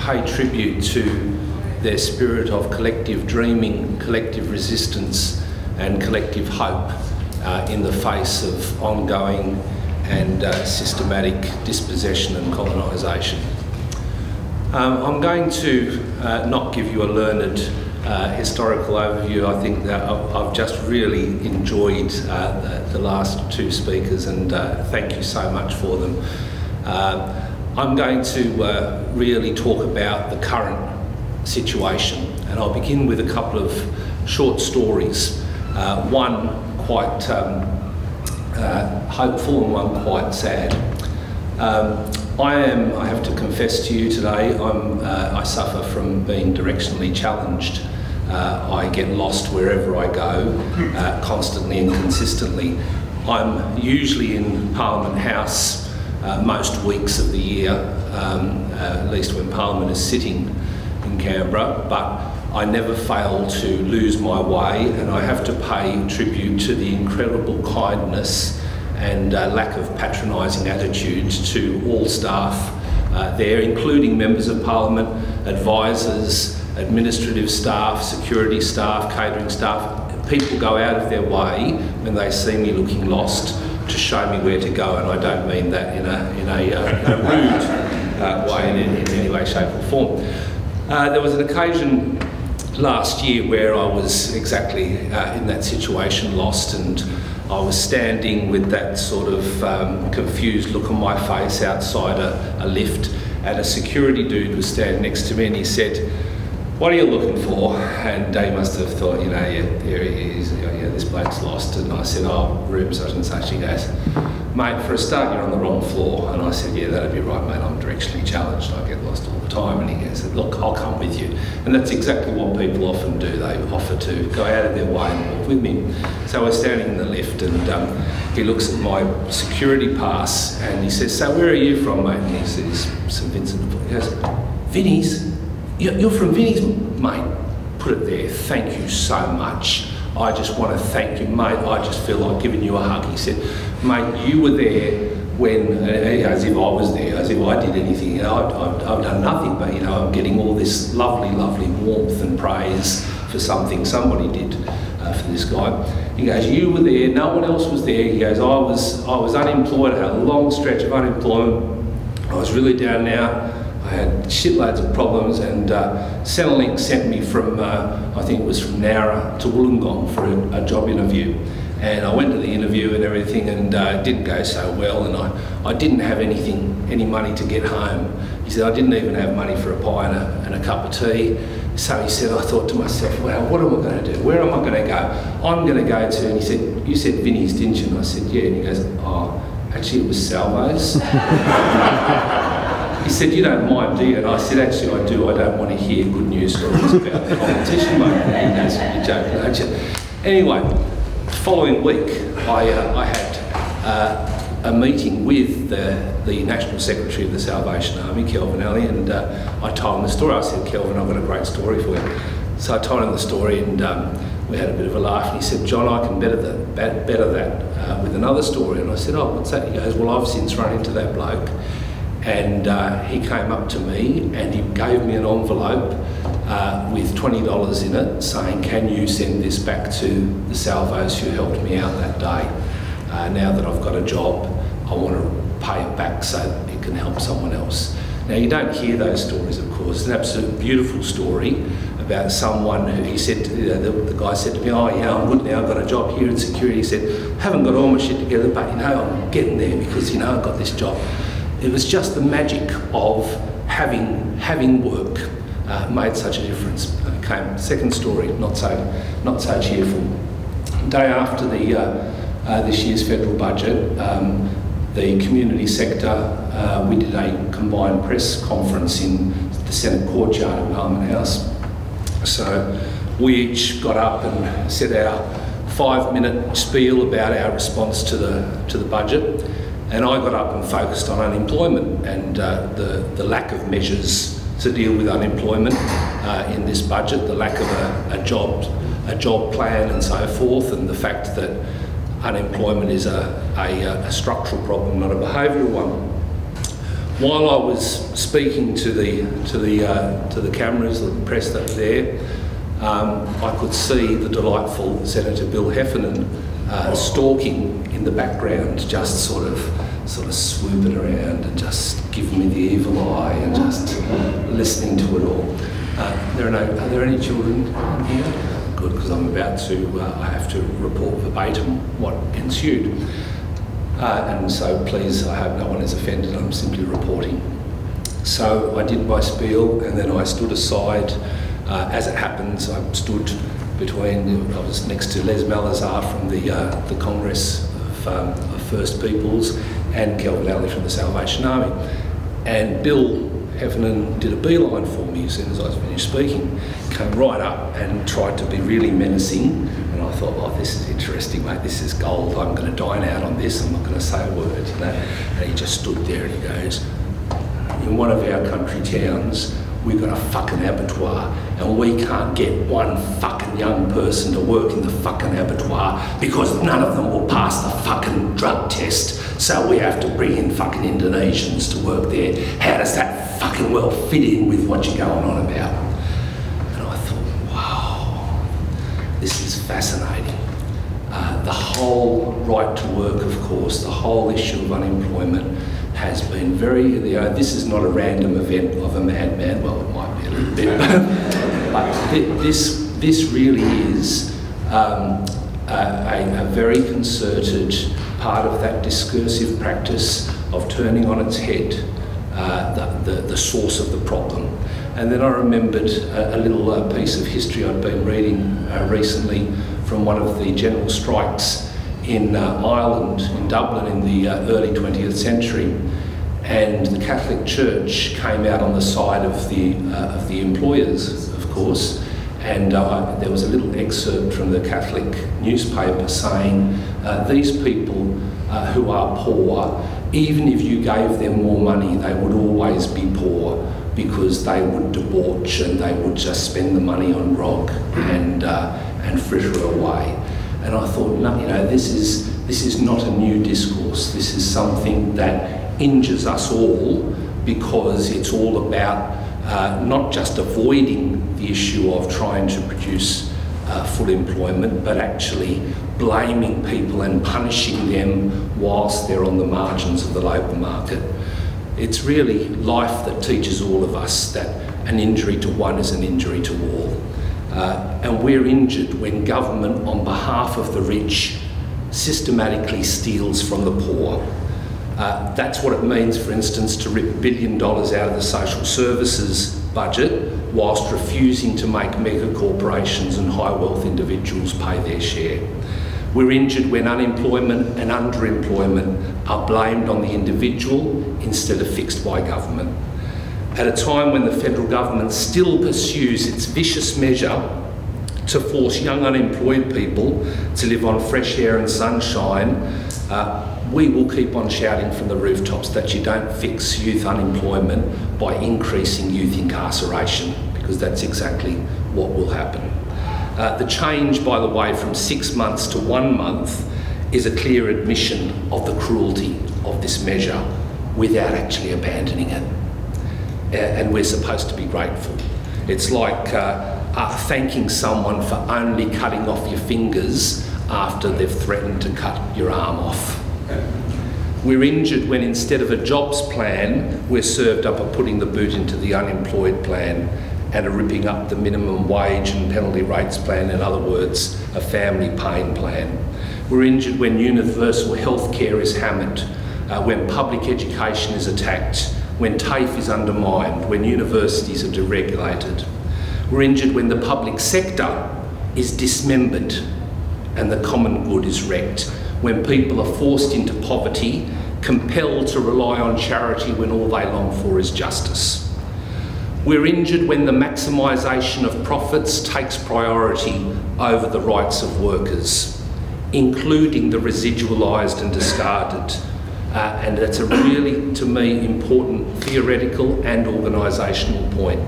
pay tribute to their spirit of collective dreaming, collective resistance and collective hope in the face of ongoing and systematic dispossession and colonisation. I'm going to not give you a learned historical overview. I think that I've just really enjoyed the last two speakers, and thank you so much for them. I'm going to really talk about the current situation, and I'll begin with a couple of short stories. One quite hopeful and one quite sad. I have to confess to you today, I suffer from being directionally challenged. I get lost wherever I go, constantly and consistently. I'm usually in Parliament House most weeks of the year, at least when Parliament is sitting in Canberra, but I never fail to lose my way, and I have to pay tribute to the incredible kindness and lack of patronising attitudes to all staff there, including members of Parliament, advisors, administrative staff, security staff, catering staff. People go out of their way when they see me looking lost to show me where to go, and I don't mean that in a rude way in any way, shape or form. There was an occasion last year where I was exactly in that situation, lost, and I was standing with that sort of confused look on my face outside a lift, and a security dude was standing next to me, and he said, "What are you looking for?" And they must have thought, you know, yeah, there he is, yeah, this bloke's lost. And I said, "Oh, room such and such." He goes, "Mate, for a start, you're on the wrong floor." And I said, "Yeah, that'd be right, mate. I'm directionally challenged. I get lost all the time." And he goes, "Look, I'll come with you." And that's exactly what people often do. They offer to go out of their way and walk with me. So we're standing in the lift, and he looks at my security pass, and he says, "So where are you from, mate?" And he says, "St Vincent." He goes, "Vinnie's? You're from Vinnie's, mate?" put it there. Thank you so much. I just want to thank you, mate. I just feel like giving you a hug." He said, "Mate, you were there when, as if I was there, as if I did anything. You know, I've done nothing, but you know, I'm getting all this lovely, lovely warmth and praise for something somebody did for this guy." He goes, "You were there. No one else was there." He goes, "I was unemployed. I had a long stretch of unemployment. I was really down now. I had shitloads of problems, and Centrelink sent me from, I think it was from Nowra to Wollongong for a job interview. And I went to the interview and everything, and it didn't go so well, and I didn't have any money to get home." He said, "I didn't even have money for a pie and a cup of tea." So he said, "I thought to myself, well, what am I going to do? Where am I going to go? I'm going to go to," and he said, "You said Vinny's, didn't you?" And I said, "Yeah." And he goes, "Oh, actually it was Salvo's." He said, "You don't mind, do you?" And I said, "Actually, I do. I don't want to hear good news stories about the competition, mate." And he goes, "You're joking, aren't you?" Anyway, the following week, I had a meeting with the National Secretary of the Salvation Army, Kelvin Alley, and I told him the story. I said, "Kelvin, I've got a great story for you." So I told him the story, and we had a bit of a laugh. And he said, "John, I can better that with another story." And I said, "Oh, what's that?" He goes, "Well, I've since run into that bloke. And he came up to me and he gave me an envelope with $20 in it, saying, 'Can you send this back to the Salvos who helped me out that day? Now that I've got a job, I want to pay it back so that it can help someone else.'" Now, you don't hear those stories, of course. It's an absolute beautiful story about someone who, he said, the guy said to me, "Oh yeah, I'm good now, I've got a job here in security." He said, "Haven't got all my shit together, but you know, I'm getting there because you know, I've got this job." It was just the magic of having work made such a difference. Okay, second story, not so cheerful. Day after the this year's federal budget, the community sector, we did a combined press conference in the Senate courtyard at Parliament House. So we each got up and said our 5-minute spiel about our response to the budget. And I got up and focused on unemployment and the lack of measures to deal with unemployment in this budget, the lack of a job plan and so forth, and the fact that unemployment is a structural problem, not a behavioural one. While I was speaking to the cameras, the press that were there, I could see the delightful Senator Bill Heffernan stalking in the background, just sort of swooping around and just giving me the evil eye and just listening to it all. Are there any children here? Good, because I'm about to, I have to report verbatim what ensued. And so please, I hope no one is offended, I'm simply reporting. So I did my spiel and then I stood aside. As it happens, I stood between, I was next to Les Malazar from the Congress of First Peoples and Kelvin Alley from the Salvation Army. And Bill Heffernan did a beeline for me as soon as I finished speaking, came right up and tried to be really menacing. And I thought, "Oh, this is interesting, mate, this is gold. I'm going to dine out on this, I'm not going to say a word." You know? And he just stood there and he goes, "In one of our country towns, we've got a fucking abattoir and we can't get one fucking young person to work in the fucking abattoir because none of them will pass the fucking drug test. So we have to bring in fucking Indonesians to work there. How does that fucking well fit in with what you're going on about?" And I thought, wow, this is fascinating. The whole right to work, of course, the whole issue of unemployment has been very, you know, this is not a random event of a madman, well it might be a little bit, but this really is a very concerted part of that discursive practice of turning on its head the source of the problem. And then I remembered a little piece of history I'd been reading recently from one of the general strikes in Ireland, in Dublin, in the early 20th century, and the Catholic Church came out on the side of the employers, of course, and there was a little excerpt from the Catholic newspaper saying, "These people who are poor, even if you gave them more money, they would always be poor. because they would debauch and they would just spend the money on grog and fritter away. And I thought, no, you know, this is not a new discourse. This is something that injures us all, because it's all about not just avoiding the issue of trying to produce full employment, but actually blaming people and punishing them whilst they're on the margins of the labour market. It's really life that teaches all of us that an injury to one is an injury to all. And we're injured when government, on behalf of the rich, systematically steals from the poor. That's what it means, for instance, to rip $1 billion out of the social services budget whilst refusing to make mega corporations and high wealth individuals pay their share. We're injured when unemployment and underemployment are blamed on the individual instead of fixed by government. At a time when the federal government still pursues its vicious measure to force young unemployed people to live on fresh air and sunshine, we will keep on shouting from the rooftops that you don't fix youth unemployment by increasing youth incarceration, because that's exactly what will happen. The change, by the way, from 6 months to 1 month is a clear admission of the cruelty of this measure without actually abandoning it. And we're supposed to be grateful. It's like thanking someone for only cutting off your fingers after they've threatened to cut your arm off. We're injured when instead of a jobs plan, we're served up a putting the boot into the unemployed plan and a ripping up the minimum wage and penalty rates plan, in other words, a family pain plan. We're injured when universal health care is hammered, when public education is attacked, when TAFE is undermined, when universities are deregulated. We're injured when the public sector is dismembered and the common good is wrecked, when people are forced into poverty, compelled to rely on charity when all they long for is justice. We're injured when the maximisation of profits takes priority over the rights of workers, including the residualised and discarded. And that's a really, to me, important theoretical and organisational point.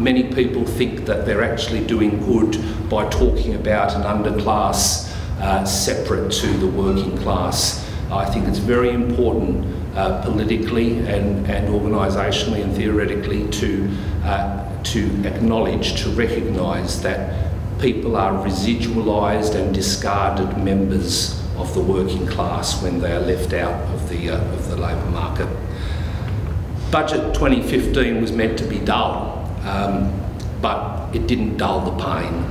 Many people think that they're actually doing good by talking about an underclass separate to the working class. I think it's very important politically and organisationally and theoretically to acknowledge, to recognise that people are residualised and discarded members of the working class when they are left out of the labour market. Budget 2015 was meant to be dull, but it didn't dull the pain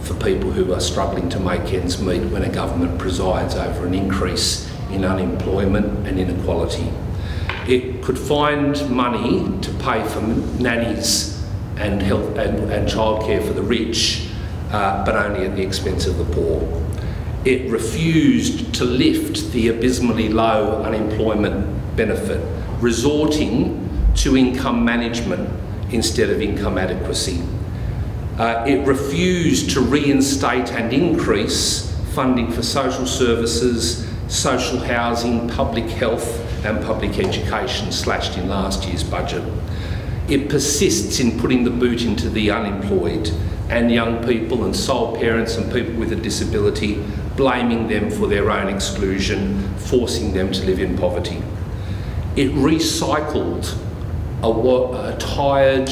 for people who are struggling to make ends meet when a government presides over an increase in unemployment and inequality. It could find money to pay for nannies and health and childcare for the rich, but only at the expense of the poor. It refused to lift the abysmally low unemployment benefit, resorting to income management instead of income adequacy. It refused to reinstate and increase funding for social services, social housing, public health and public education, slashed in last year's budget. It persists in putting the boot into the unemployed and young people and sole parents and people with a disability, blaming them for their own exclusion, forcing them to live in poverty. It recycled a tired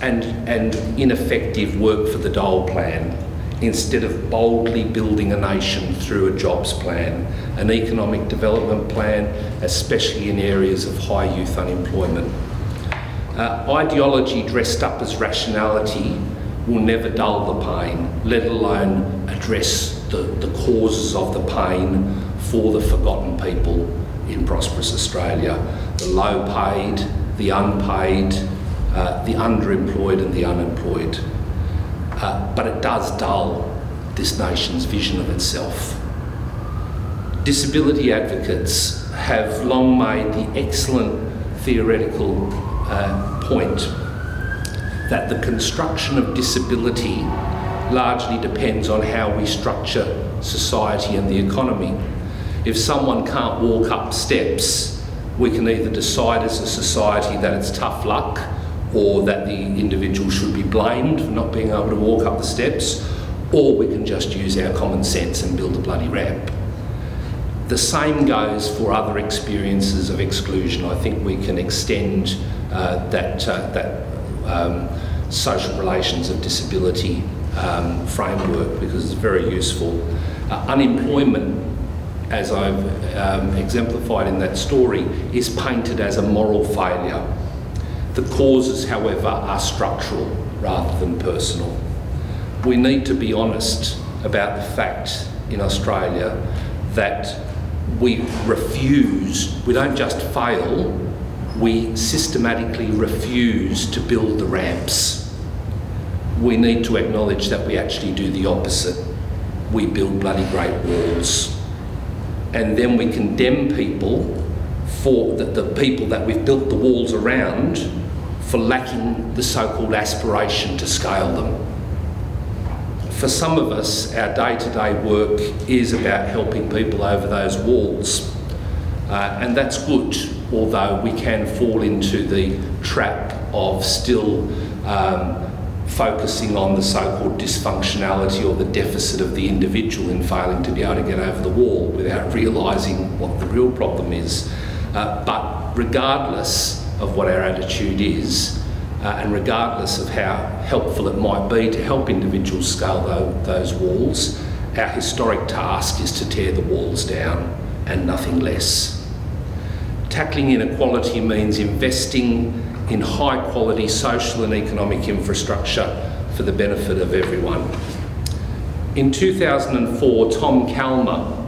and ineffective work for the dole plan, instead of boldly building a nation through a jobs plan, an economic development plan, especially in areas of high youth unemployment. Ideology dressed up as rationality will never dull the pain, let alone address the causes of the pain for the forgotten people in prosperous Australia, the low paid, the unpaid, the underemployed and the unemployed. But it does dull this nation's vision of itself. Disability advocates have long made the excellent theoretical point that the construction of disability largely depends on how we structure society and the economy. If someone can't walk up steps, we can either decide as a society that it's tough luck or that the individual should be blamed for not being able to walk up the steps, or we can just use our common sense and build a bloody ramp. The same goes for other experiences of exclusion. I think we can extend that social relations of disability framework, because it's very useful. Unemployment, as I've exemplified in that story, is painted as a moral failure. The causes, however, are structural rather than personal. We need to be honest about the fact in Australia that we refuse, we don't just fail, we systematically refuse to build the ramps. We need to acknowledge that we actually do the opposite. We build bloody great walls. And then we condemn people for the people that we've built the walls around for lacking the so-called aspiration to scale them. For some of us, our day-to-day work is about helping people over those walls. And that's good, although we can fall into the trap of still focusing on the so-called dysfunctionality or the deficit of the individual in failing to be able to get over the wall without realising what the real problem is. But regardless of what our attitude is, and regardless of how helpful it might be to help individuals scale those walls, our historic task is to tear the walls down and nothing less. Tackling inequality means investing in high quality social and economic infrastructure for the benefit of everyone. In 2004, Tom Kalmer,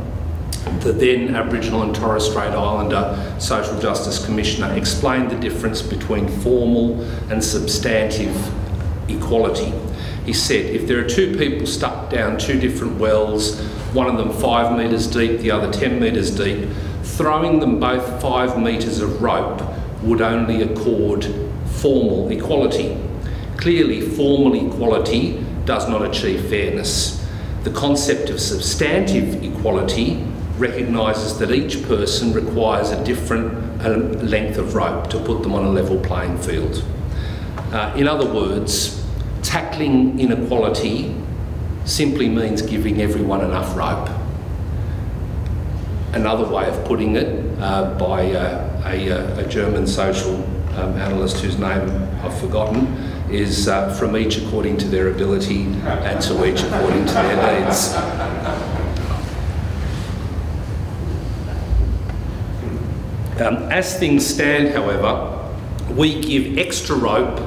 the then Aboriginal and Torres Strait Islander Social Justice Commissioner, explained the difference between formal and substantive equality. He said, if there are two people stuck down two different wells, one of them 5 metres deep, the other 10 metres deep, throwing them both 5 metres of rope would only accord formal equality. Clearly, formal equality does not achieve fairness. The concept of substantive equality recognises that each person requires a different length of rope to put them on a level playing field. In other words, tackling inequality simply means giving everyone enough rope. Another way of putting it by a German social analyst whose name I've forgotten is from each according to their ability and to each according to their needs. As things stand, however, we give extra rope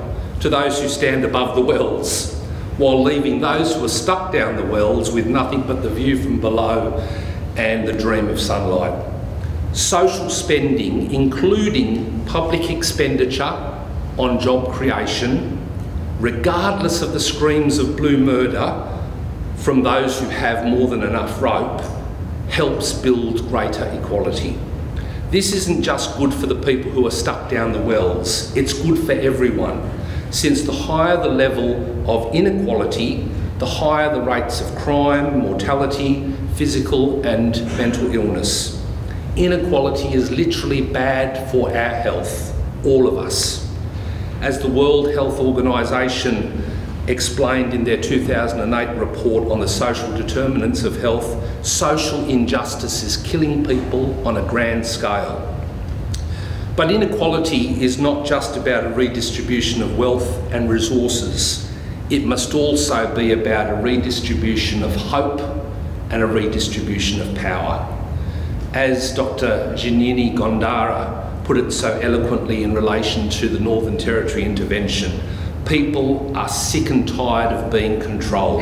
to those who stand above the wells, while leaving those who are stuck down the wells with nothing but the view from below and the dream of sunlight. Social spending, including public expenditure on job creation, regardless of the screams of blue murder from those who have more than enough rope, helps build greater equality. This isn't just good for the people who are stuck down the wells, it's good for everyone, since the higher the level of inequality, the higher the rates of crime, mortality, physical and mental illness. Inequality is literally bad for our health, all of us. As the World Health Organisation explained in their 2008 report on the social determinants of health, social injustice is killing people on a grand scale. But inequality is not just about a redistribution of wealth and resources. It must also be about a redistribution of hope and a redistribution of power. As Dr. Janini Gondara put it so eloquently in relation to the Northern Territory intervention, people are sick and tired of being controlled.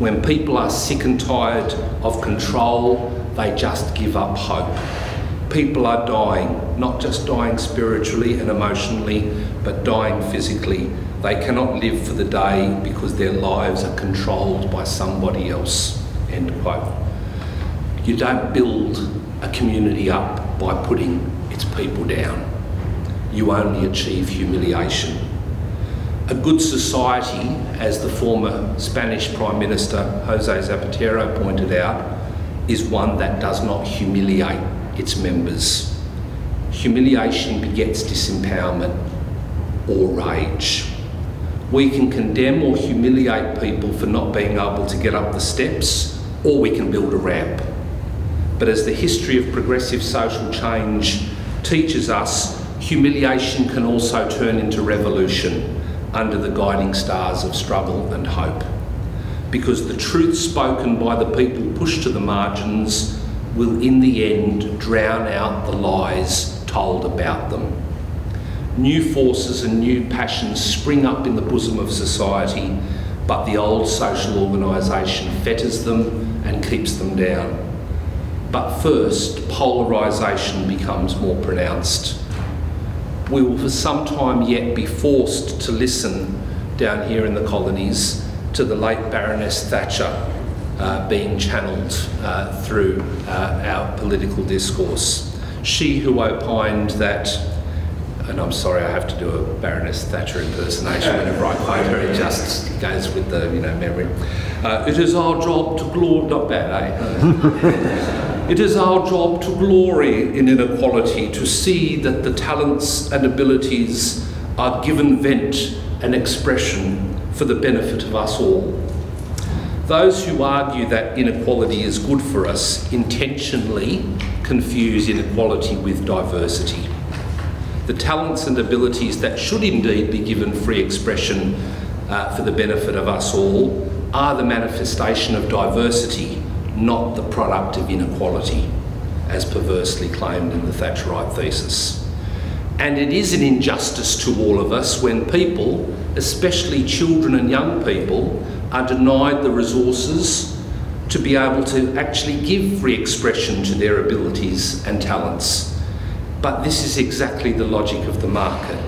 When people are sick and tired of control, they just give up hope. People are dying, not just dying spiritually and emotionally, but dying physically. They cannot live for the day because their lives are controlled by somebody else, end quote. You don't build a community up by putting its people down. You only achieve humiliation. A good society, as the former Spanish Prime Minister Jose Zapatero pointed out, is one that does not humiliate its members. Humiliation begets disempowerment. or rage. We can condemn or humiliate people for not being able to get up the steps, or we can build a ramp. But as the history of progressive social change teaches us, humiliation can also turn into revolution under the guiding stars of struggle and hope. Because the truth spoken by the people pushed to the margins will in the end drown out the lies told about them. New forces and new passions spring up in the bosom of society, but the old social organisation fetters them and keeps them down. But first, polarisation becomes more pronounced. We will for some time yet be forced to listen down here in the colonies to the late Baroness Thatcher being channelled through our political discourse. She who opined that, and I'm sorry, I have to do a Baroness Thatcher impersonation whenever I quote her, it just goes with the, you know, memory. It is our job to glory, not bad, eh? It is our job to glory in inequality, to see that the talents and abilities are given vent and expression for the benefit of us all. Those who argue that inequality is good for us intentionally confuse inequality with diversity. The talents and abilities that should indeed be given free expression for the benefit of us all are the manifestation of diversity, not the product of inequality, as perversely claimed in the Thatcherite thesis. And it is an injustice to all of us when people, especially children and young people, are denied the resources to be able to actually give free expression to their abilities and talents. But this is exactly the logic of the market,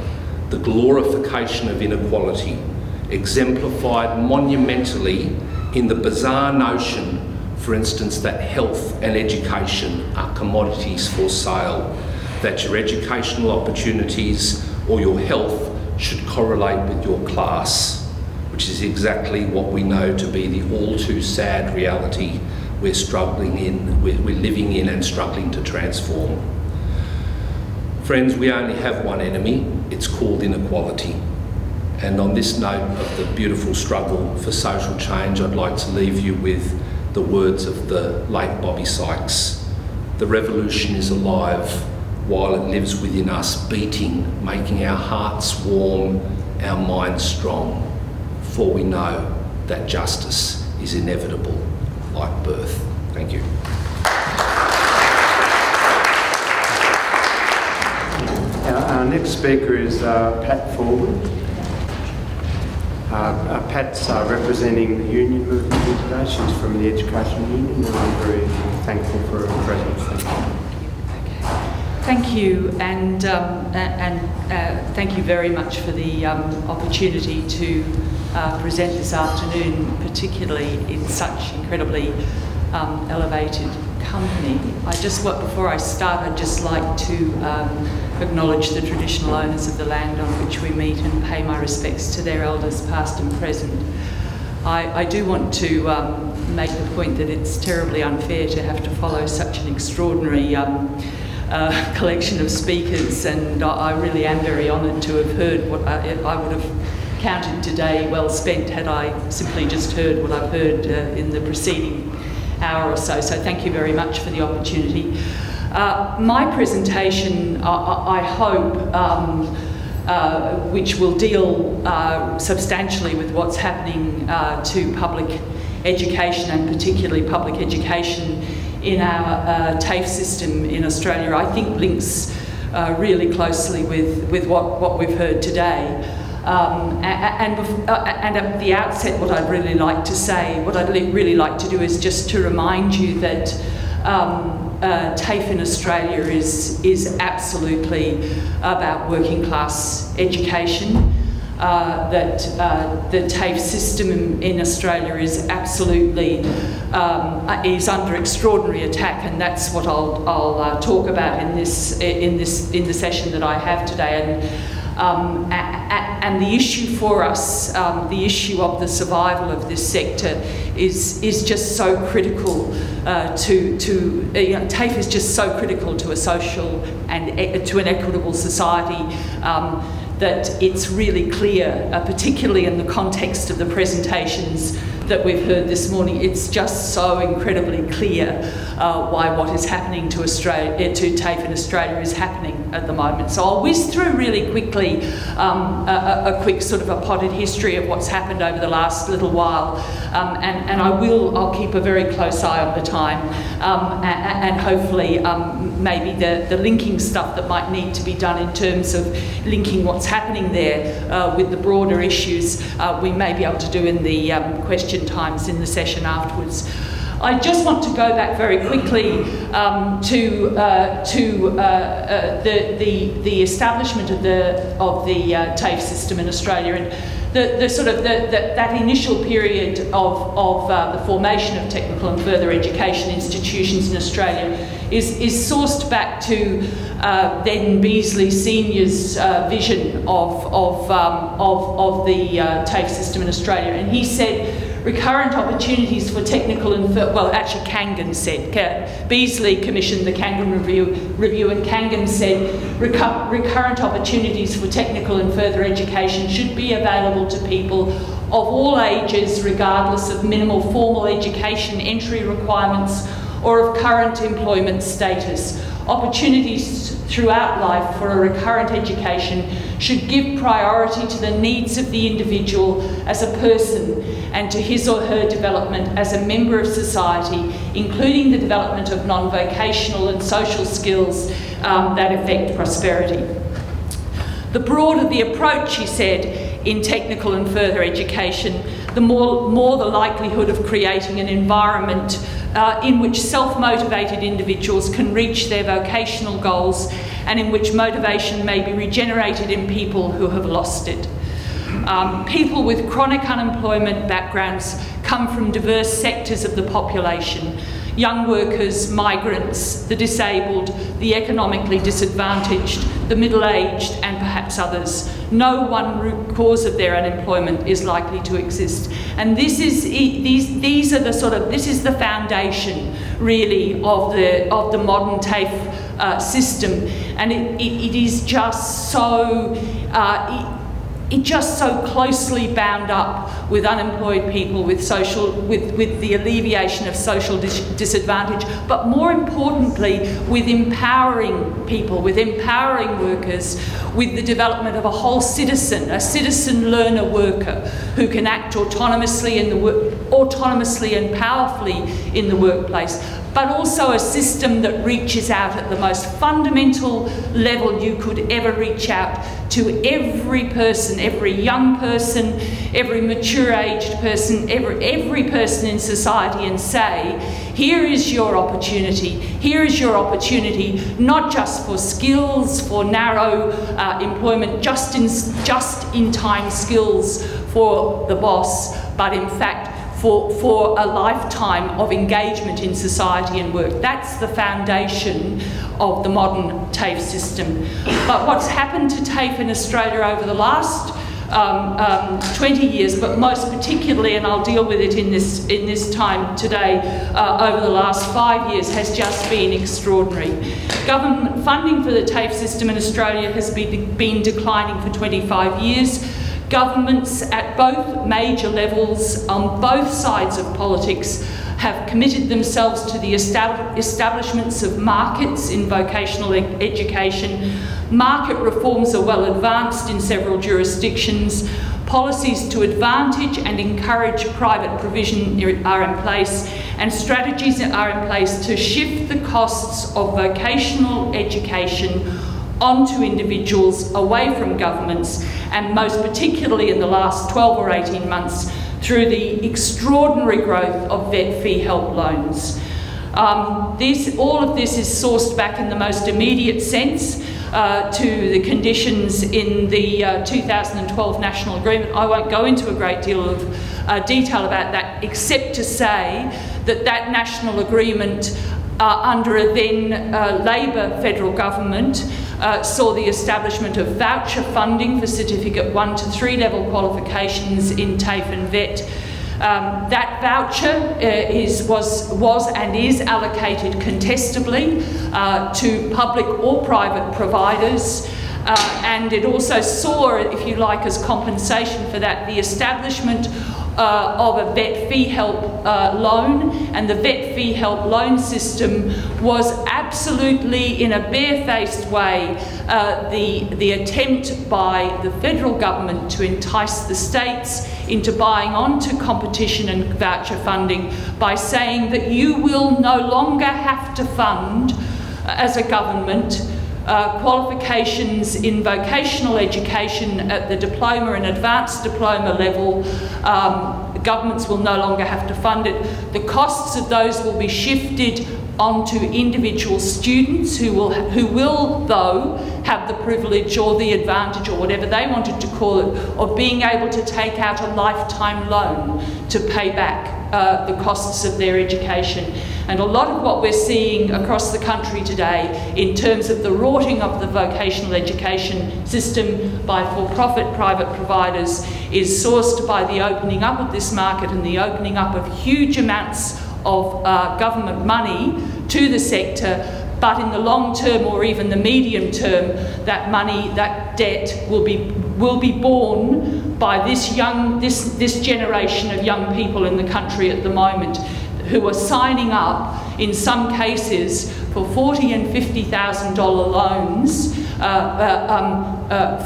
the glorification of inequality, exemplified monumentally in the bizarre notion, for instance, that health and education are commodities for sale, that your educational opportunities or your health should correlate with your class, which is exactly what we know to be the all too sad reality we're struggling in, we're living in and struggling to transform. Friends, we only have one enemy, it's called inequality. And on this note of the beautiful struggle for social change, I'd like to leave you with the words of the late Bobby Sykes. The revolution is alive while it lives within us, beating, making our hearts warm, our minds strong, for we know that justice is inevitable, like birth. Thank you. Our next speaker is Pat Forward. Pat's representing the union movement today. She's from the Education Union, and I'm very thankful for her presence. Thank you, and thank you very much for the opportunity to present this afternoon, particularly in such incredibly elevated company. Before I start, I'd just like to acknowledge the traditional owners of the land on which we meet and pay my respects to their elders, past and present. I do want to make the point that it's terribly unfair to have to follow such an extraordinary collection of speakers, and I really am very honoured to have heard what I would have counted today well spent had I simply just heard what I've heard in the preceding hour or so. So thank you very much for the opportunity. My presentation, I hope, which will deal substantially with what's happening to public education, and particularly public education in our TAFE system in Australia, I think links really closely with what we've heard today. And at the outset, what I'd really like to say, what I'd really like to do is just to remind you that TAFE in Australia is absolutely about working class education, that the TAFE system in Australia is absolutely is under extraordinary attack, and that's what I'll talk about in the session that I have today. And the issue for us, the issue of the survival of this sector, is just so critical TAFE is just so critical to a social and to an equitable society that it's really clear, particularly in the context of the presentations that we've heard this morning, it's just so incredibly clear why what is happening to Australia, to TAFE in Australia is happening at the moment. So I'll whiz through really quickly a quick sort of a potted history of what's happened over the last little while, and I'll keep a very close eye on the time, and hopefully maybe the linking stuff that might need to be done in terms of linking what's happening there with the broader issues we may be able to do in the question times in the session afterwards. I just want to go back very quickly to the establishment of the TAFE system in Australia, and that initial period of the formation of technical and further education institutions in Australia is sourced back to then Beazley Senior's vision of the TAFE system in Australia, and he said, recurrent opportunities for technical and Kangan said, Beazley commissioned the Kangan review, and Kangan said recurrent opportunities for technical and further education should be available to people of all ages, regardless of minimal formal education entry requirements or of current employment status. Opportunities throughout life for a recurrent education should give priority to the needs of the individual as a person and to his or her development as a member of society, including the development of non-vocational and social skills that affect prosperity. The broader the approach, he said, in technical and further education, the more the likelihood of creating an environment in which self-motivated individuals can reach their vocational goals and in which motivation may be regenerated in people who have lost it. People with chronic unemployment backgrounds come from diverse sectors of the population: young workers, migrants, the disabled, the economically disadvantaged, the middle-aged, and perhaps others. No one root cause of their unemployment is likely to exist, and this is the foundation really of the modern TAFE system, and it is just so. It just so closely bound up with unemployed people, with the alleviation of social disadvantage, but more importantly, with empowering people, with empowering workers, with the development of a whole citizen, a citizen learner worker who can act autonomously and powerfully in the workplace, but also a system that reaches out at the most fundamental level you could ever reach out to every person, every young person, every mature-aged person, every person in society, and say, here is your opportunity. Here is your opportunity, not just for skills, for narrow employment, just-in-time skills for the boss, but in fact, for a lifetime of engagement in society and work. That's the foundation of the modern TAFE system. But what's happened to TAFE in Australia over the last 20 years, but most particularly, and I'll deal with it in this time today, over the last 5 years, has just been extraordinary. Government funding for the TAFE system in Australia has been declining for 25 years. Governments at both major levels, on both sides of politics, have committed themselves to the establishments of markets in vocational education. Market reforms are well advanced in several jurisdictions. Policies to advantage and encourage private provision are in place, and strategies are in place to shift the costs of vocational education onto individuals, away from governments, and most particularly in the last 12 or 18 months through the extraordinary growth of VET fee help loans. All of this is sourced back in the most immediate sense to the conditions in the 2012 National Agreement. I won't go into a great deal of detail about that, except to say that that National Agreement under a then Labor federal government saw the establishment of voucher funding for Certificate 1 to 3 level qualifications in TAFE and VET. That voucher was and is allocated contestably to public or private providers. and it also saw, if you like, as compensation for that, the establishment of a VET fee help loan, and the VET fee help loan system was absolutely, in a barefaced way, the attempt by the federal government to entice the states into buying onto competition and voucher funding by saying that you will no longer have to fund, as a government, qualifications in vocational education at the diploma and advanced diploma level. Governments will no longer have to fund it. The costs of those will be shifted onto individual students who will though have the privilege or the advantage or whatever they wanted to call it of being able to take out a lifetime loan to pay back the costs of their education. And a lot of what we're seeing across the country today in terms of the rotting of the vocational education system by for-profit private providers is sourced by the opening up of this market and the opening up of huge amounts of government money to the sector. But in the long term, or even the medium term, that money, that debt, will be borne by this generation of young people in the country at the moment, who are signing up, in some cases, for $40,000 and $50,000 loans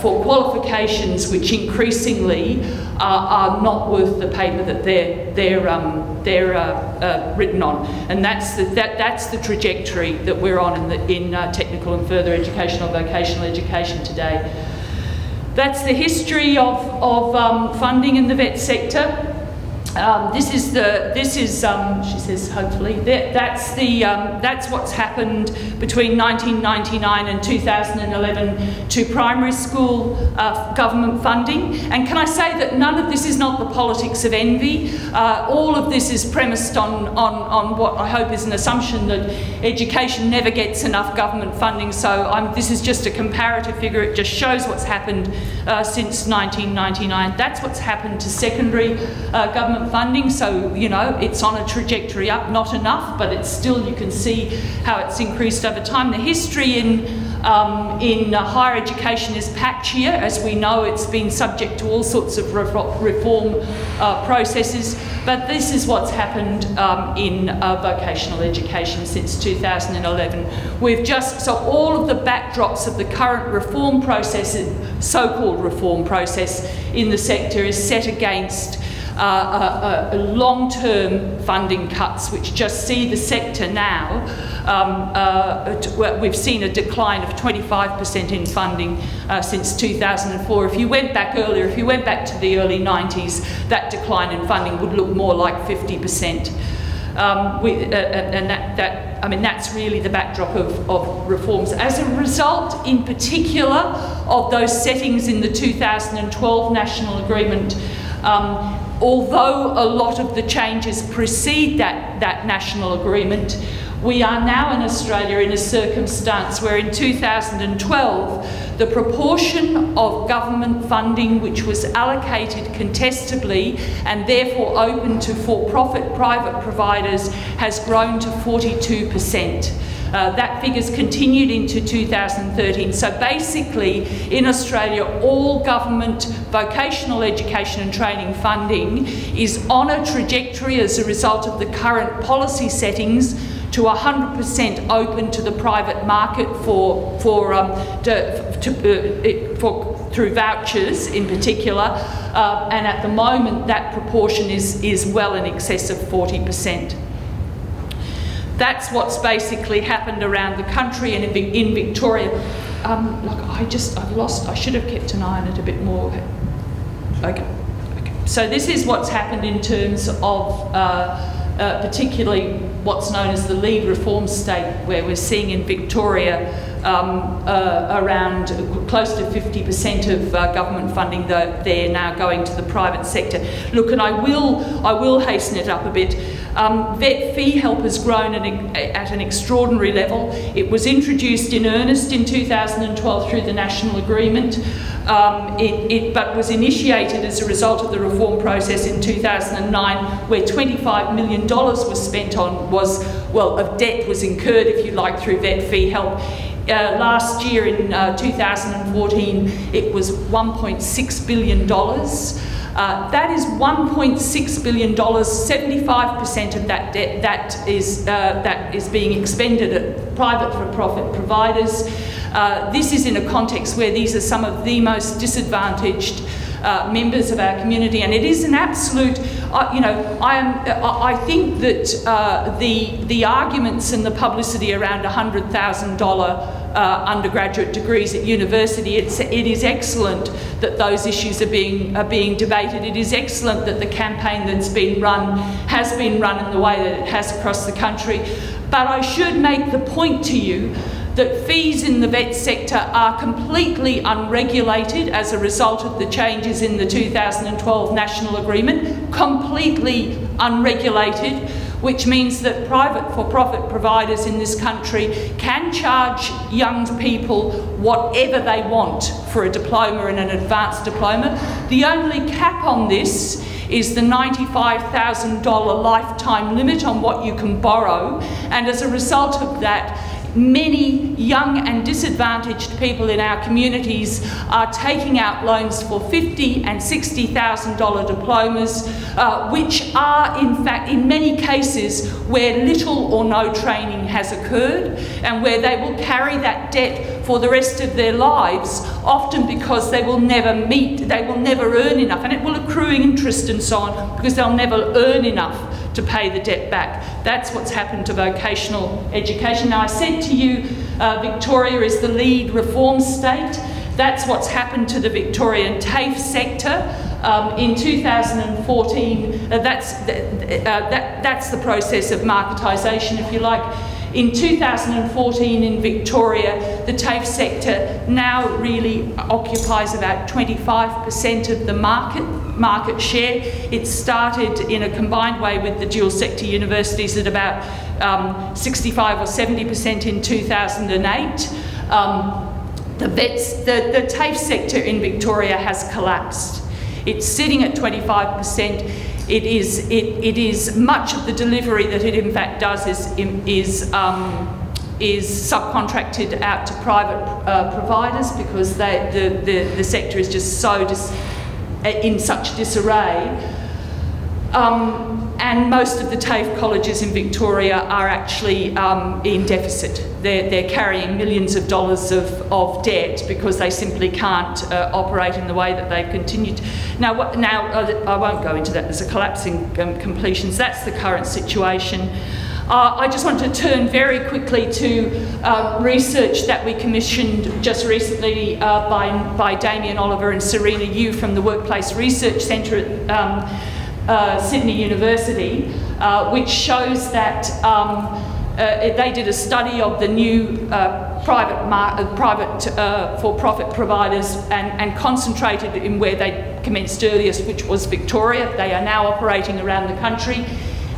for qualifications which increasingly are not worth the paper that they're written on. And that's the trajectory that we're on in technical and further educational vocational education today. That's the history of funding in the VET sector. She says, hopefully, that's what's happened between 1999 and 2011 to primary school government funding. And can I say that none of this is not the politics of envy? All of this is premised on what I hope is an assumption that education never gets enough government funding. So this is just a comparative figure. It just shows what's happened since 1999. That's what's happened to secondary government funding, so you know it's on a trajectory up, not enough, but it's still, you can see how it's increased over time. The history in higher education is patchier. As we know, it's been subject to all sorts of reform processes, but this is what's happened in vocational education since 2011. So all of the backdrops of the current reform process, so-called reform process in the sector, is set against long-term funding cuts, which just see the sector now, we've seen a decline of 25% in funding since 2004. If you went back earlier, if you went back to the early 90s, that decline in funding would look more like 50%. That's really the backdrop of reforms. As a result, in particular, of those settings in the 2012 National Agreement, although a lot of the changes precede that national agreement, we are now in Australia in a circumstance where in 2012 the proportion of government funding which was allocated contestably and therefore open to for-profit private providers has grown to 42%. That figure's continued into 2013. So basically, in Australia, all government vocational education and training funding is on a trajectory as a result of the current policy settings to 100% open to the private market through vouchers in particular, and at the moment that proportion is well in excess of 40%. That's what's basically happened around the country and in Victoria. I should have kept an eye on it a bit more. Okay. So this is what's happened in terms of particularly what's known as the lead reform state, where we're seeing in Victoria around close to 50% of government funding, though they're now going to the private sector. Look, and I will hasten it up a bit. VET fee help has grown at an extraordinary level. It was introduced in earnest in 2012 through the National Agreement, but was initiated as a result of the reform process in 2009, where $25 million was spent on, of debt was incurred, if you like, through VET fee help. Last year in 2014, it was $1.6 billion. That is $1.6 billion. 75% of that debt that is being expended at private for-profit providers. This is in a context where these are some of the most disadvantaged members of our community, and it is an absolute. I think that the arguments and the publicity around $100,000. Undergraduate degrees at university. It is excellent that those issues are being debated. It is excellent that the campaign that's been run has been run in the way that it has across the country. But I should make the point to you that fees in the VET sector are completely unregulated as a result of the changes in the 2012 National Agreement, completely unregulated, which means that private for-profit providers in this country can charge young people whatever they want for a diploma and an advanced diploma. The only cap on this is the $95,000 lifetime limit on what you can borrow, and as a result of that, many young and disadvantaged people in our communities are taking out loans for $50,000 and $60,000 diplomas, which are in fact in many cases where little or no training has occurred and where they will carry that debt for the rest of their lives, often because they will never earn enough, and it will accrue interest and so on because they'll never earn enough to pay the debt back. That's what's happened to vocational education. Now, I said to you, Victoria is the lead reform state. That's what's happened to the Victorian TAFE sector. In 2014, that's the process of marketisation, if you like. In 2014 in Victoria, the TAFE sector now really occupies about 25% of the market share. It started in a combined way with the dual sector universities at about 65 or 70% in 2008. The TAFE sector in Victoria has collapsed. It's sitting at 25%. It is much of the delivery that it in fact does is subcontracted out to private providers because the sector is just so in such disarray. And most of the TAFE colleges in Victoria are actually in deficit. They're carrying millions of dollars of debt because they simply can't operate in the way that they've continued. Now I won't go into that. There's a collapse in completions. That's the current situation. I just want to turn very quickly to research that we commissioned just recently by Damien Oliver and Serena Yu from the Workplace Research Centre at Sydney University, which shows that they did a study of the new private for-profit providers and concentrated in where they commenced earliest, which was Victoria. They are now operating around the country.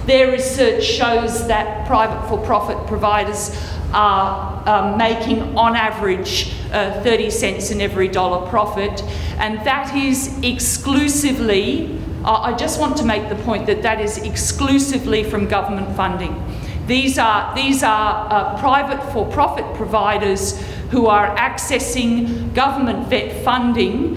Their research shows that private for-profit providers are making on average 30 cents in every dollar profit, and that is exclusively I just want to make the point that that is exclusively from government funding. These are private for-profit providers who are accessing government VET funding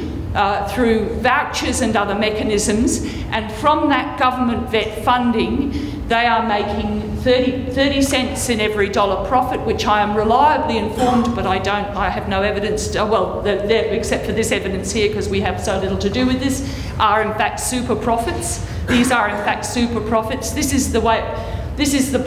through vouchers and other mechanisms, and from that government VET funding they are making 30 cents in every dollar profit, which I am reliably informed, but I have no evidence, except for this evidence here because we have so little to do with this, are in fact super profits. These are in fact super profits. This is the way, this is the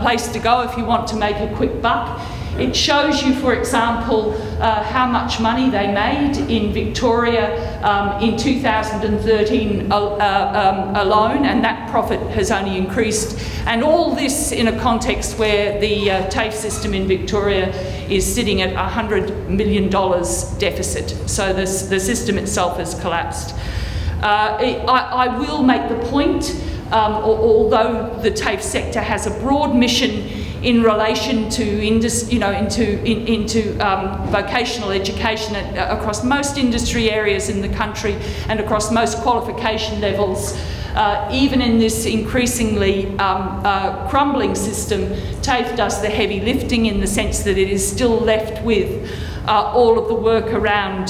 place to go if you want to make a quick buck. It shows you, for example, how much money they made in Victoria in 2013 alone, and that profit has only increased. And all this in a context where the TAFE system in Victoria is sitting at $100 million deficit. So the system itself has collapsed. I will make the point, although the TAFE sector has a broad mission in relation to vocational education across most industry areas in the country and across most qualification levels, even in this increasingly crumbling system, TAFE does the heavy lifting in the sense that it is still left with all of the work around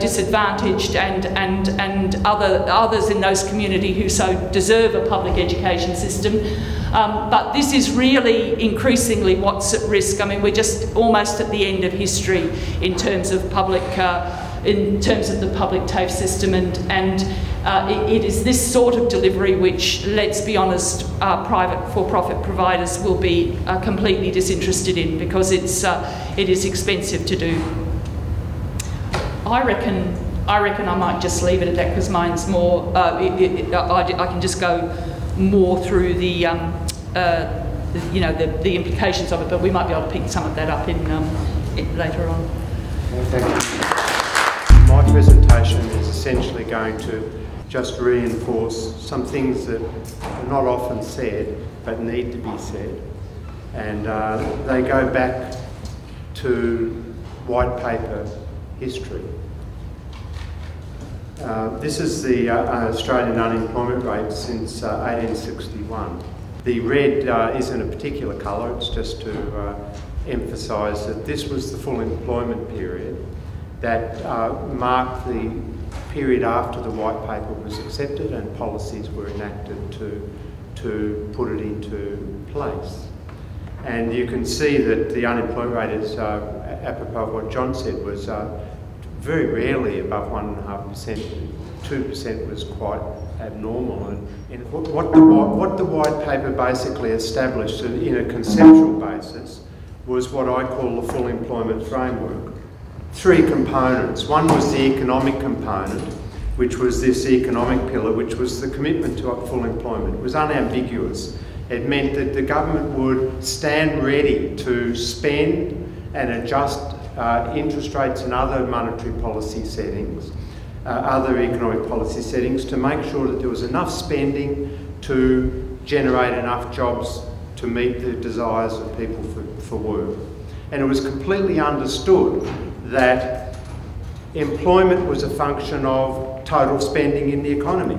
disadvantaged and others in those communities who so deserve a public education system. But this is really increasingly what's at risk. I mean, we're just almost at the end of history in terms of the public TAFE system, and it is this sort of delivery which, let's be honest, private for-profit providers will be completely disinterested in, because it is expensive to do. I reckon I might just leave it at that, because mine's more. I can just go more through the implications of it, but we might be able to pick some of that up in later on. Well, thank you. My presentation is essentially going to just reinforce some things that are not often said but need to be said, and they go back to white paper history. This is the Australian unemployment rate since 1861. The red isn't a particular colour, it's just to emphasise that this was the full employment period that marked the period after the white paper was accepted and policies were enacted to put it into place. And you can see that the unemployment rate is, apropos of what John said, was very rarely above 1.5%. 2% was quite abnormal. And what the white paper basically established in a conceptual basis was what I call the full employment framework. Three components. One was the economic component, which was this economic pillar, which was the commitment to full employment. It was unambiguous. It meant that the government would stand ready to spend and adjust interest rates and other monetary policy settings, other economic policy settings, to make sure that there was enough spending to generate enough jobs to meet the desires of people for work. And it was completely understood that employment was a function of total spending in the economy.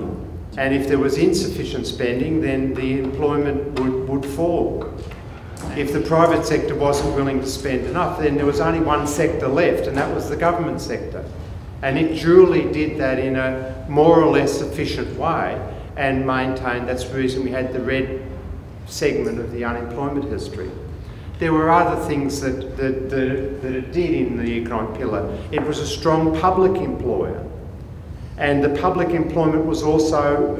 And if there was insufficient spending, then the employment would fall. If the private sector wasn't willing to spend enough, then there was only one sector left, and that was the government sector. And it duly did that in a more or less efficient way and maintained. That's the reason we had the red segment of the unemployment history. There were other things that it did in the economic pillar. It was a strong public employer. And the public employment was also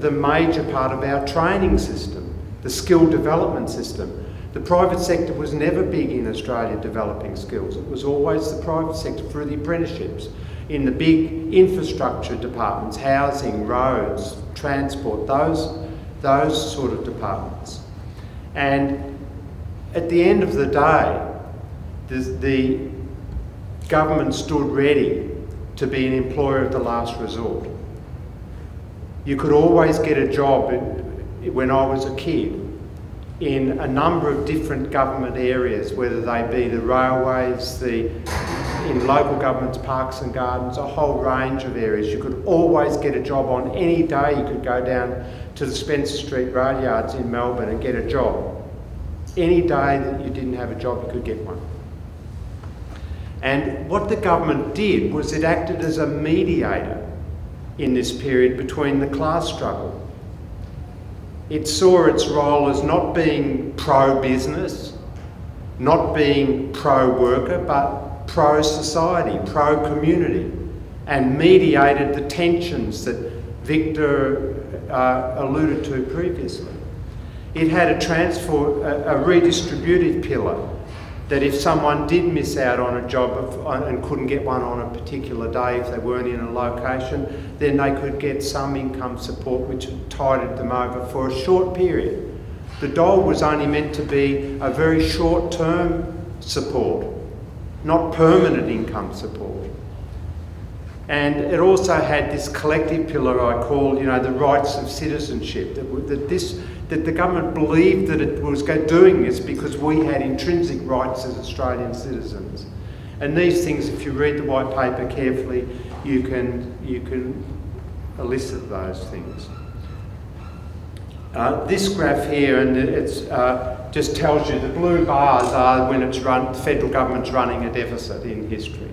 the major part of our training system, the skill development system. The private sector was never big in Australia developing skills. It was always the private sector through the apprenticeships in the big infrastructure departments, housing, roads, transport, those sort of departments. And at the end of the day, the government stood ready to be an employer of the last resort. You could always get a job when I was a kid in a number of different government areas, whether they be the railways, in local governments, parks and gardens, a whole range of areas. You could always get a job on any day. You could go down to the Spencer Street rail yards in Melbourne and get a job. Any day that you didn't have a job, you could get one. And what the government did was it acted as a mediator in this period between the class struggle. It saw its role as not being pro-business, not being pro-worker, but pro-society, pro-community, and mediated the tensions that Victor alluded to previously. It had a redistributive pillar, that if someone did miss out on a job and couldn't get one on a particular day, if they weren't in a location, then they could get some income support which tided them over for a short period. The dole was only meant to be a very short-term support, not permanent income support. And it also had this collective pillar I call, the rights of citizenship, that the government believed that it was doing this because we had intrinsic rights as Australian citizens. And these things, if you read the white paper carefully, you can elicit those things. This graph here, and it's just tells you the blue bars are when it's run, the federal government's running a deficit in history.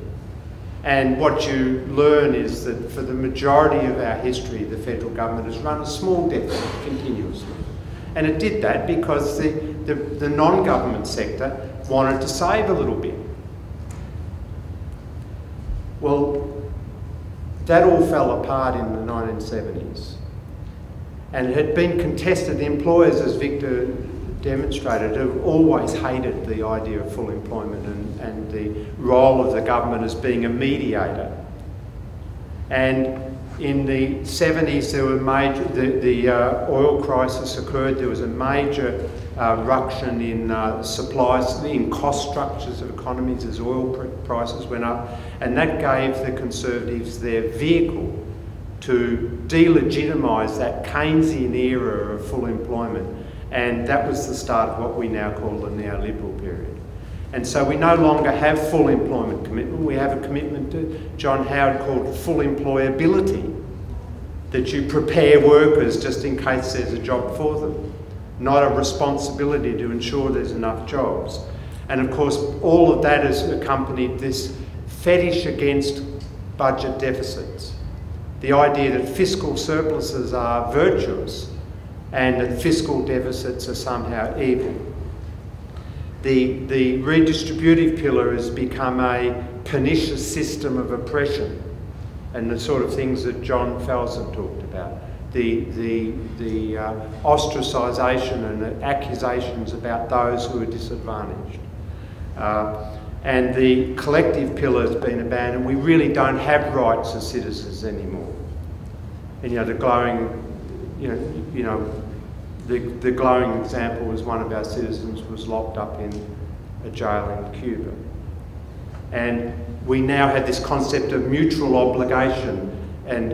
And what you learn is that for the majority of our history, the federal government has run a small deficit continuously. And it did that because the non-government sector wanted to save a little bit. Well, that all fell apart in the 1970s. And it had been contested. The employers, as Victor demonstrated, have always hated the idea of full employment and the role of the government as being a mediator. And in the 70s, there were major, the oil crisis occurred. There was a major ruction in supplies, in cost structures of economies as oil prices went up, and that gave the Conservatives their vehicle to delegitimise that Keynesian era of full employment, and that was the start of what we now call the neoliberal period. And so we no longer have full employment commitment, we have a commitment to John Howard called full employability, that you prepare workers just in case there's a job for them, not a responsibility to ensure there's enough jobs. And of course all of that has accompanied this fetish against budget deficits. The idea that fiscal surpluses are virtuous and that fiscal deficits are somehow evil. The redistributive pillar has become a pernicious system of oppression, and the sort of things that John Falzon talked about. The ostracisation and accusations about those who are disadvantaged. And the collective pillar has been abandoned. We really don't have rights as citizens anymore. And you know, the glowing, the glowing example was one of our citizens was locked up in a jail in Cuba. And we now have this concept of mutual obligation, and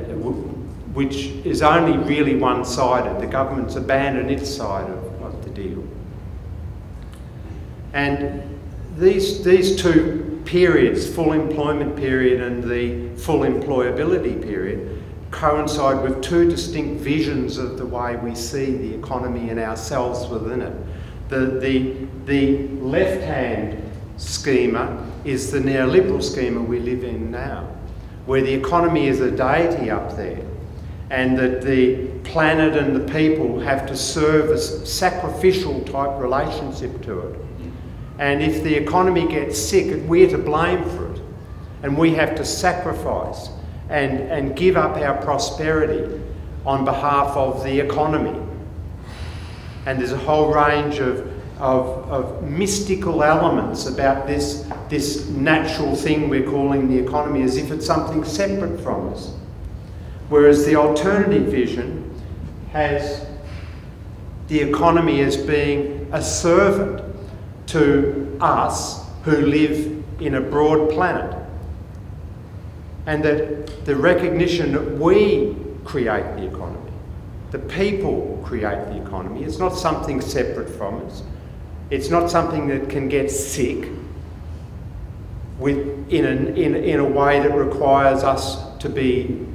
which is only really one-sided. The government's abandoned its side of the deal. And these two periods, full employment period and the full employability period, coincide with two distinct visions of the way we see the economy and ourselves within it. The left-hand schema is the neoliberal schema we live in now, where the economy is a deity up there, and that the planet and the people have to serve a sacrificial type relationship to it. And if the economy gets sick, we're to blame for it, and we have to sacrifice and give up our prosperity on behalf of the economy. And there's a whole range of mystical elements about this natural thing we're calling the economy, as if it's something separate from us. Whereas the alternative vision has the economy as being a servant to us who live in a broad planet. And that the recognition that we create the economy, the people create the economy, it's not something separate from us, it's not something that can get sick in a way that requires us to be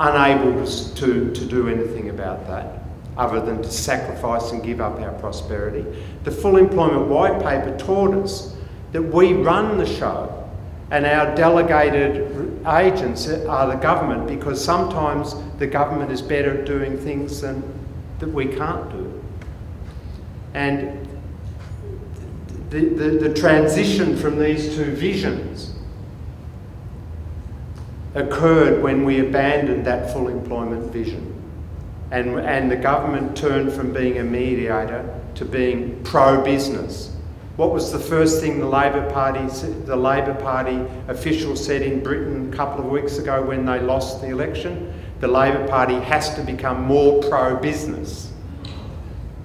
unable to do anything about that other than to sacrifice and give up our prosperity. The Full Employment White Paper taught us that we run the show, and our delegated agents are the government, because sometimes the government is better at doing things than that we can't do. And the transition from these two visions occurred when we abandoned that full employment vision. And the government turned from being a mediator to being pro-business. What was the first thing the Labor Party officials said in Britain a couple of weeks ago when they lost the election? The Labor Party has to become more pro-business.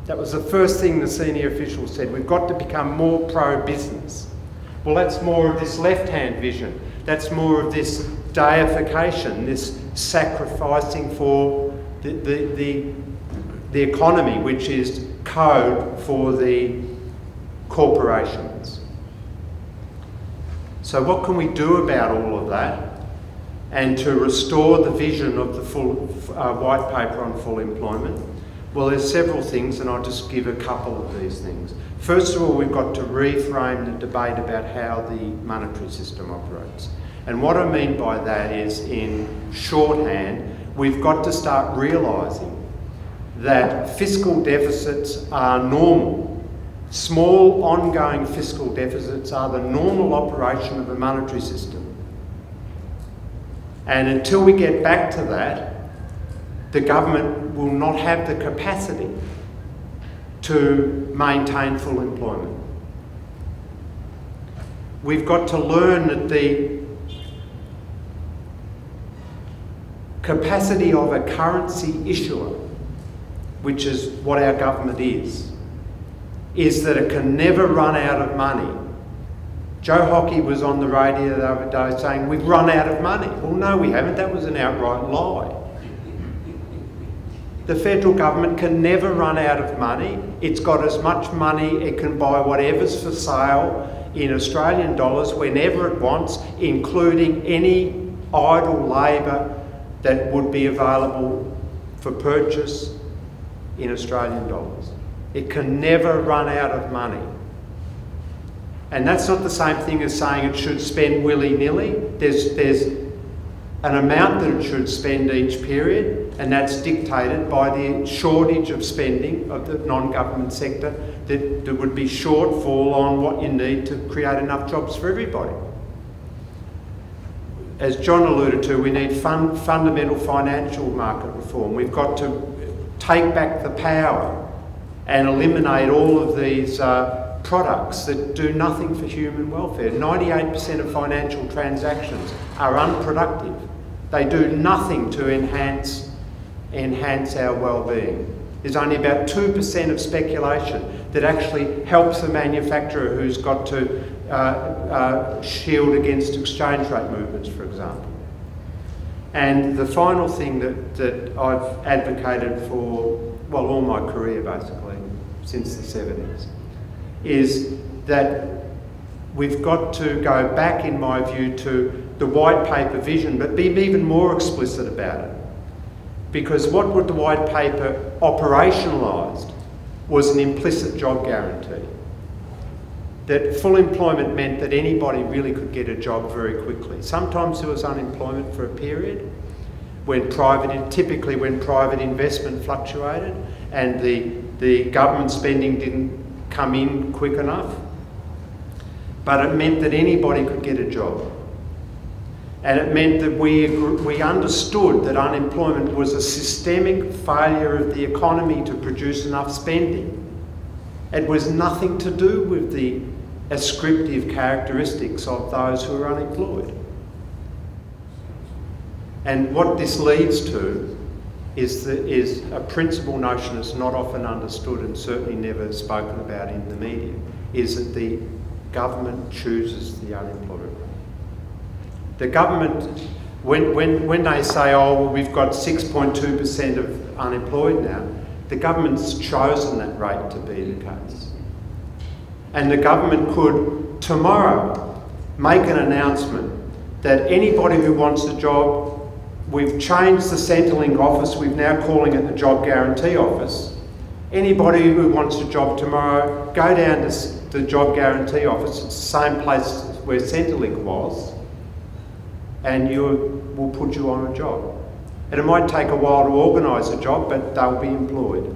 That was the first thing the senior officials said, we've got to become more pro-business. Well, that's more of this left-hand vision. That's more of this deification, this sacrificing for the economy, which is code for the corporations. So what can we do about all of that? and to restore the vision of the full white paper on full employment? Well, there's several things, and I'll just give a couple of these things. First of all, we've got to reframe the debate about how the monetary system operates. And what I mean by that is, in shorthand, we've got to start realising that fiscal deficits are normal. Small, ongoing fiscal deficits are the normal operation of the monetary system. And until we get back to that, the government will not have the capacity to maintain full employment. We've got to learn that the capacity of a currency issuer, which is what our government is that it can never run out of money. Joe Hockey was on the radio the other day saying, we've run out of money. Well, no, we haven't. That was an outright lie. The federal government can never run out of money. It's got as much money, it can buy whatever's for sale in Australian dollars whenever it wants, including any idle labour that would be available for purchase in Australian dollars. It can never run out of money. And that's not the same thing as saying it should spend willy-nilly. There's an amount that it should spend each period, and that's dictated by the shortage of spending of the non-government sector, that there would be shortfall on what you need to create enough jobs for everybody. As John alluded to, we need fundamental financial market reform. We've got to take back the power and eliminate all of these products that do nothing for human welfare. 98% of financial transactions are unproductive. They do nothing to enhance our well-being. There's only about 2% of speculation that actually helps the manufacturer who's got to shield against exchange rate movements, for example. And the final thing that I've advocated for, well, all my career basically, since the 70s, is that we've got to go back, in my view, to the white paper vision, but be even more explicit about it. Because what would the white paper operationalised was an implicit job guarantee. That full employment meant that anybody really could get a job very quickly. Sometimes there was unemployment for a period, typically when private investment fluctuated and the government spending didn't come in quick enough, but it meant that anybody could get a job. And it meant that we understood that unemployment was a systemic failure of the economy to produce enough spending. It was nothing to do with the ascriptive characteristics of those who are unemployed. And what this leads to is a principal notion that's not often understood and certainly never spoken about in the media, is that the government chooses the unemployment rate. The government, when they say, oh, well, we've got 6.2% of unemployed now, the government's chosen that rate to be the case. And the government could tomorrow make an announcement that anybody who wants a job, we've changed the Centrelink office, we're now calling it the Job Guarantee Office. Anybody who wants a job tomorrow, go down to the Job Guarantee Office, it's the same place where Centrelink was, and we'll put you on a job. And it might take a while to organise a job, but they'll be employed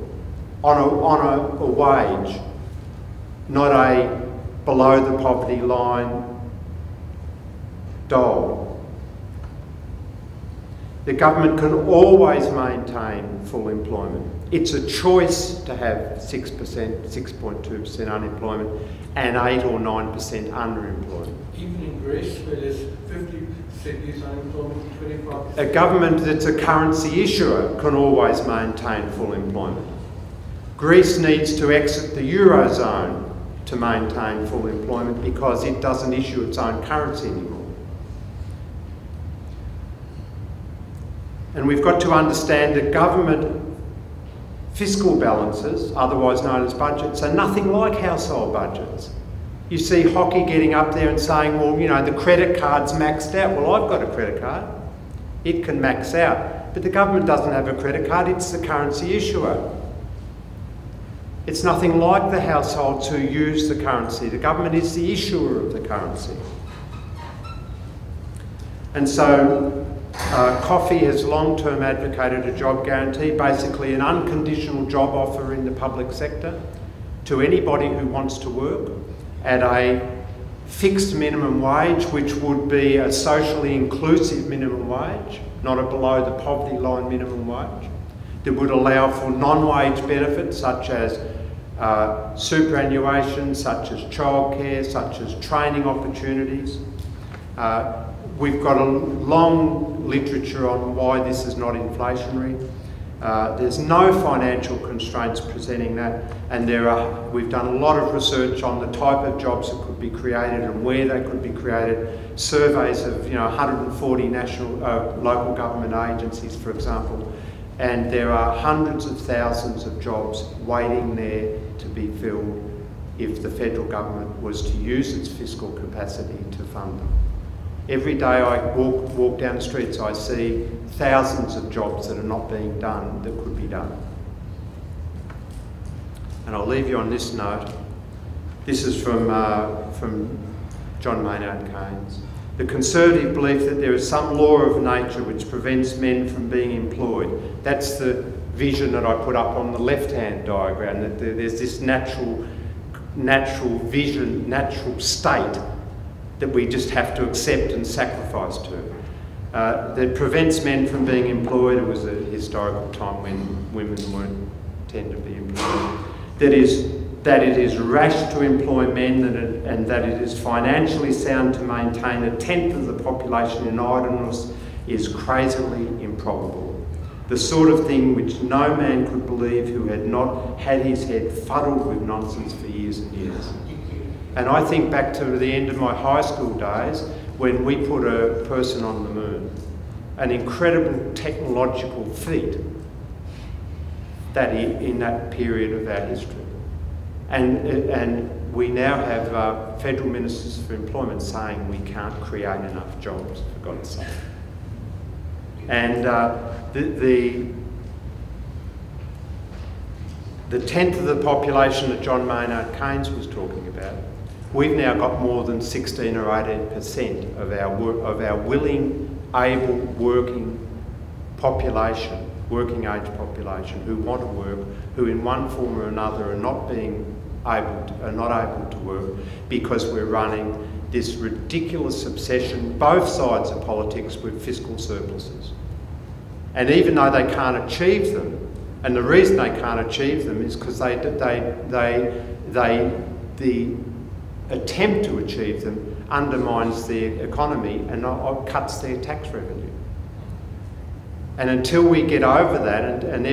on a wage, not a below the poverty line dole. The government can always maintain full employment. It's a choice to have 6%, 6.2% unemployment and 8 or 9% underemployment. Even in Greece, where there's 50% youth unemployment, 25%. A government that's a currency issuer can always maintain full employment. Greece needs to exit the Eurozone to maintain full employment because it doesn't issue its own currency anymore. And we've got to understand that government fiscal balances, otherwise known as budgets, are nothing like household budgets. You see Hockey getting up there and saying, well, you know, the credit card's maxed out. Well, I've got a credit card. It can max out. But the government doesn't have a credit card, it's the currency issuer. It's nothing like the households who use the currency. The government is the issuer of the currency. And so COFFEE has long-term advocated a job guarantee, basically an unconditional job offer in the public sector to anybody who wants to work at a fixed minimum wage, which would be a socially inclusive minimum wage, not a below the poverty line minimum wage, that would allow for non-wage benefits such as superannuation, such as childcare, such as training opportunities. We've got a long literature on why this is not inflationary. There's no financial constraints presenting that, and we've done a lot of research on the type of jobs that could be created and where they could be created. Surveys of 140 national local government agencies, for example, and there are hundreds of thousands of jobs waiting there to be filled if the federal government was to use its fiscal capacity to fund them. Every day I walk down the streets, I see thousands of jobs that are not being done that could be done. And I'll leave you on this note. This is from John Maynard Keynes. The conservative belief that there is some law of nature which prevents men from being employed. That's the vision that I put up on the left-hand diagram, that there's this natural vision, natural state that we just have to accept and sacrifice to. That prevents men from being employed. It was a historical time when women weren't tend to be employed. That it is rash to employ men, and that it is financially sound to maintain a tenth of the population in idleness is crazily improbable. The sort of thing which no man could believe who had not had his head fuddled with nonsense for years and years. And I think back to the end of my high school days when we put a person on the moon. An incredible technological feat that in that period of our history. And we now have federal ministers for employment saying we can't create enough jobs, for God's sake. And the tenth of the population that John Maynard Keynes was talking about, we've now got more than 16 or 18% of our willing, able, working population, working age population, who want to work, who in one form or another are not able to work because we're running this ridiculous obsession, both sides of politics, with fiscal surpluses. And even though they can't achieve them, and the reason they can't achieve them is because the attempt to achieve them undermines the economy and cuts their tax revenue. And until we get over that, and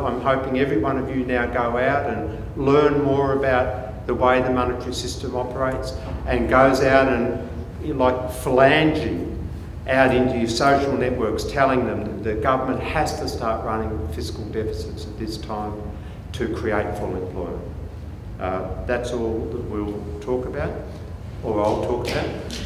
I'm hoping every one of you now go out and learn more about the way the monetary system operates and goes out and, like phalanging, out into your social networks telling them that the government has to start running fiscal deficits at this time to create full employment. That's all that we'll talk about, or I'll talk about.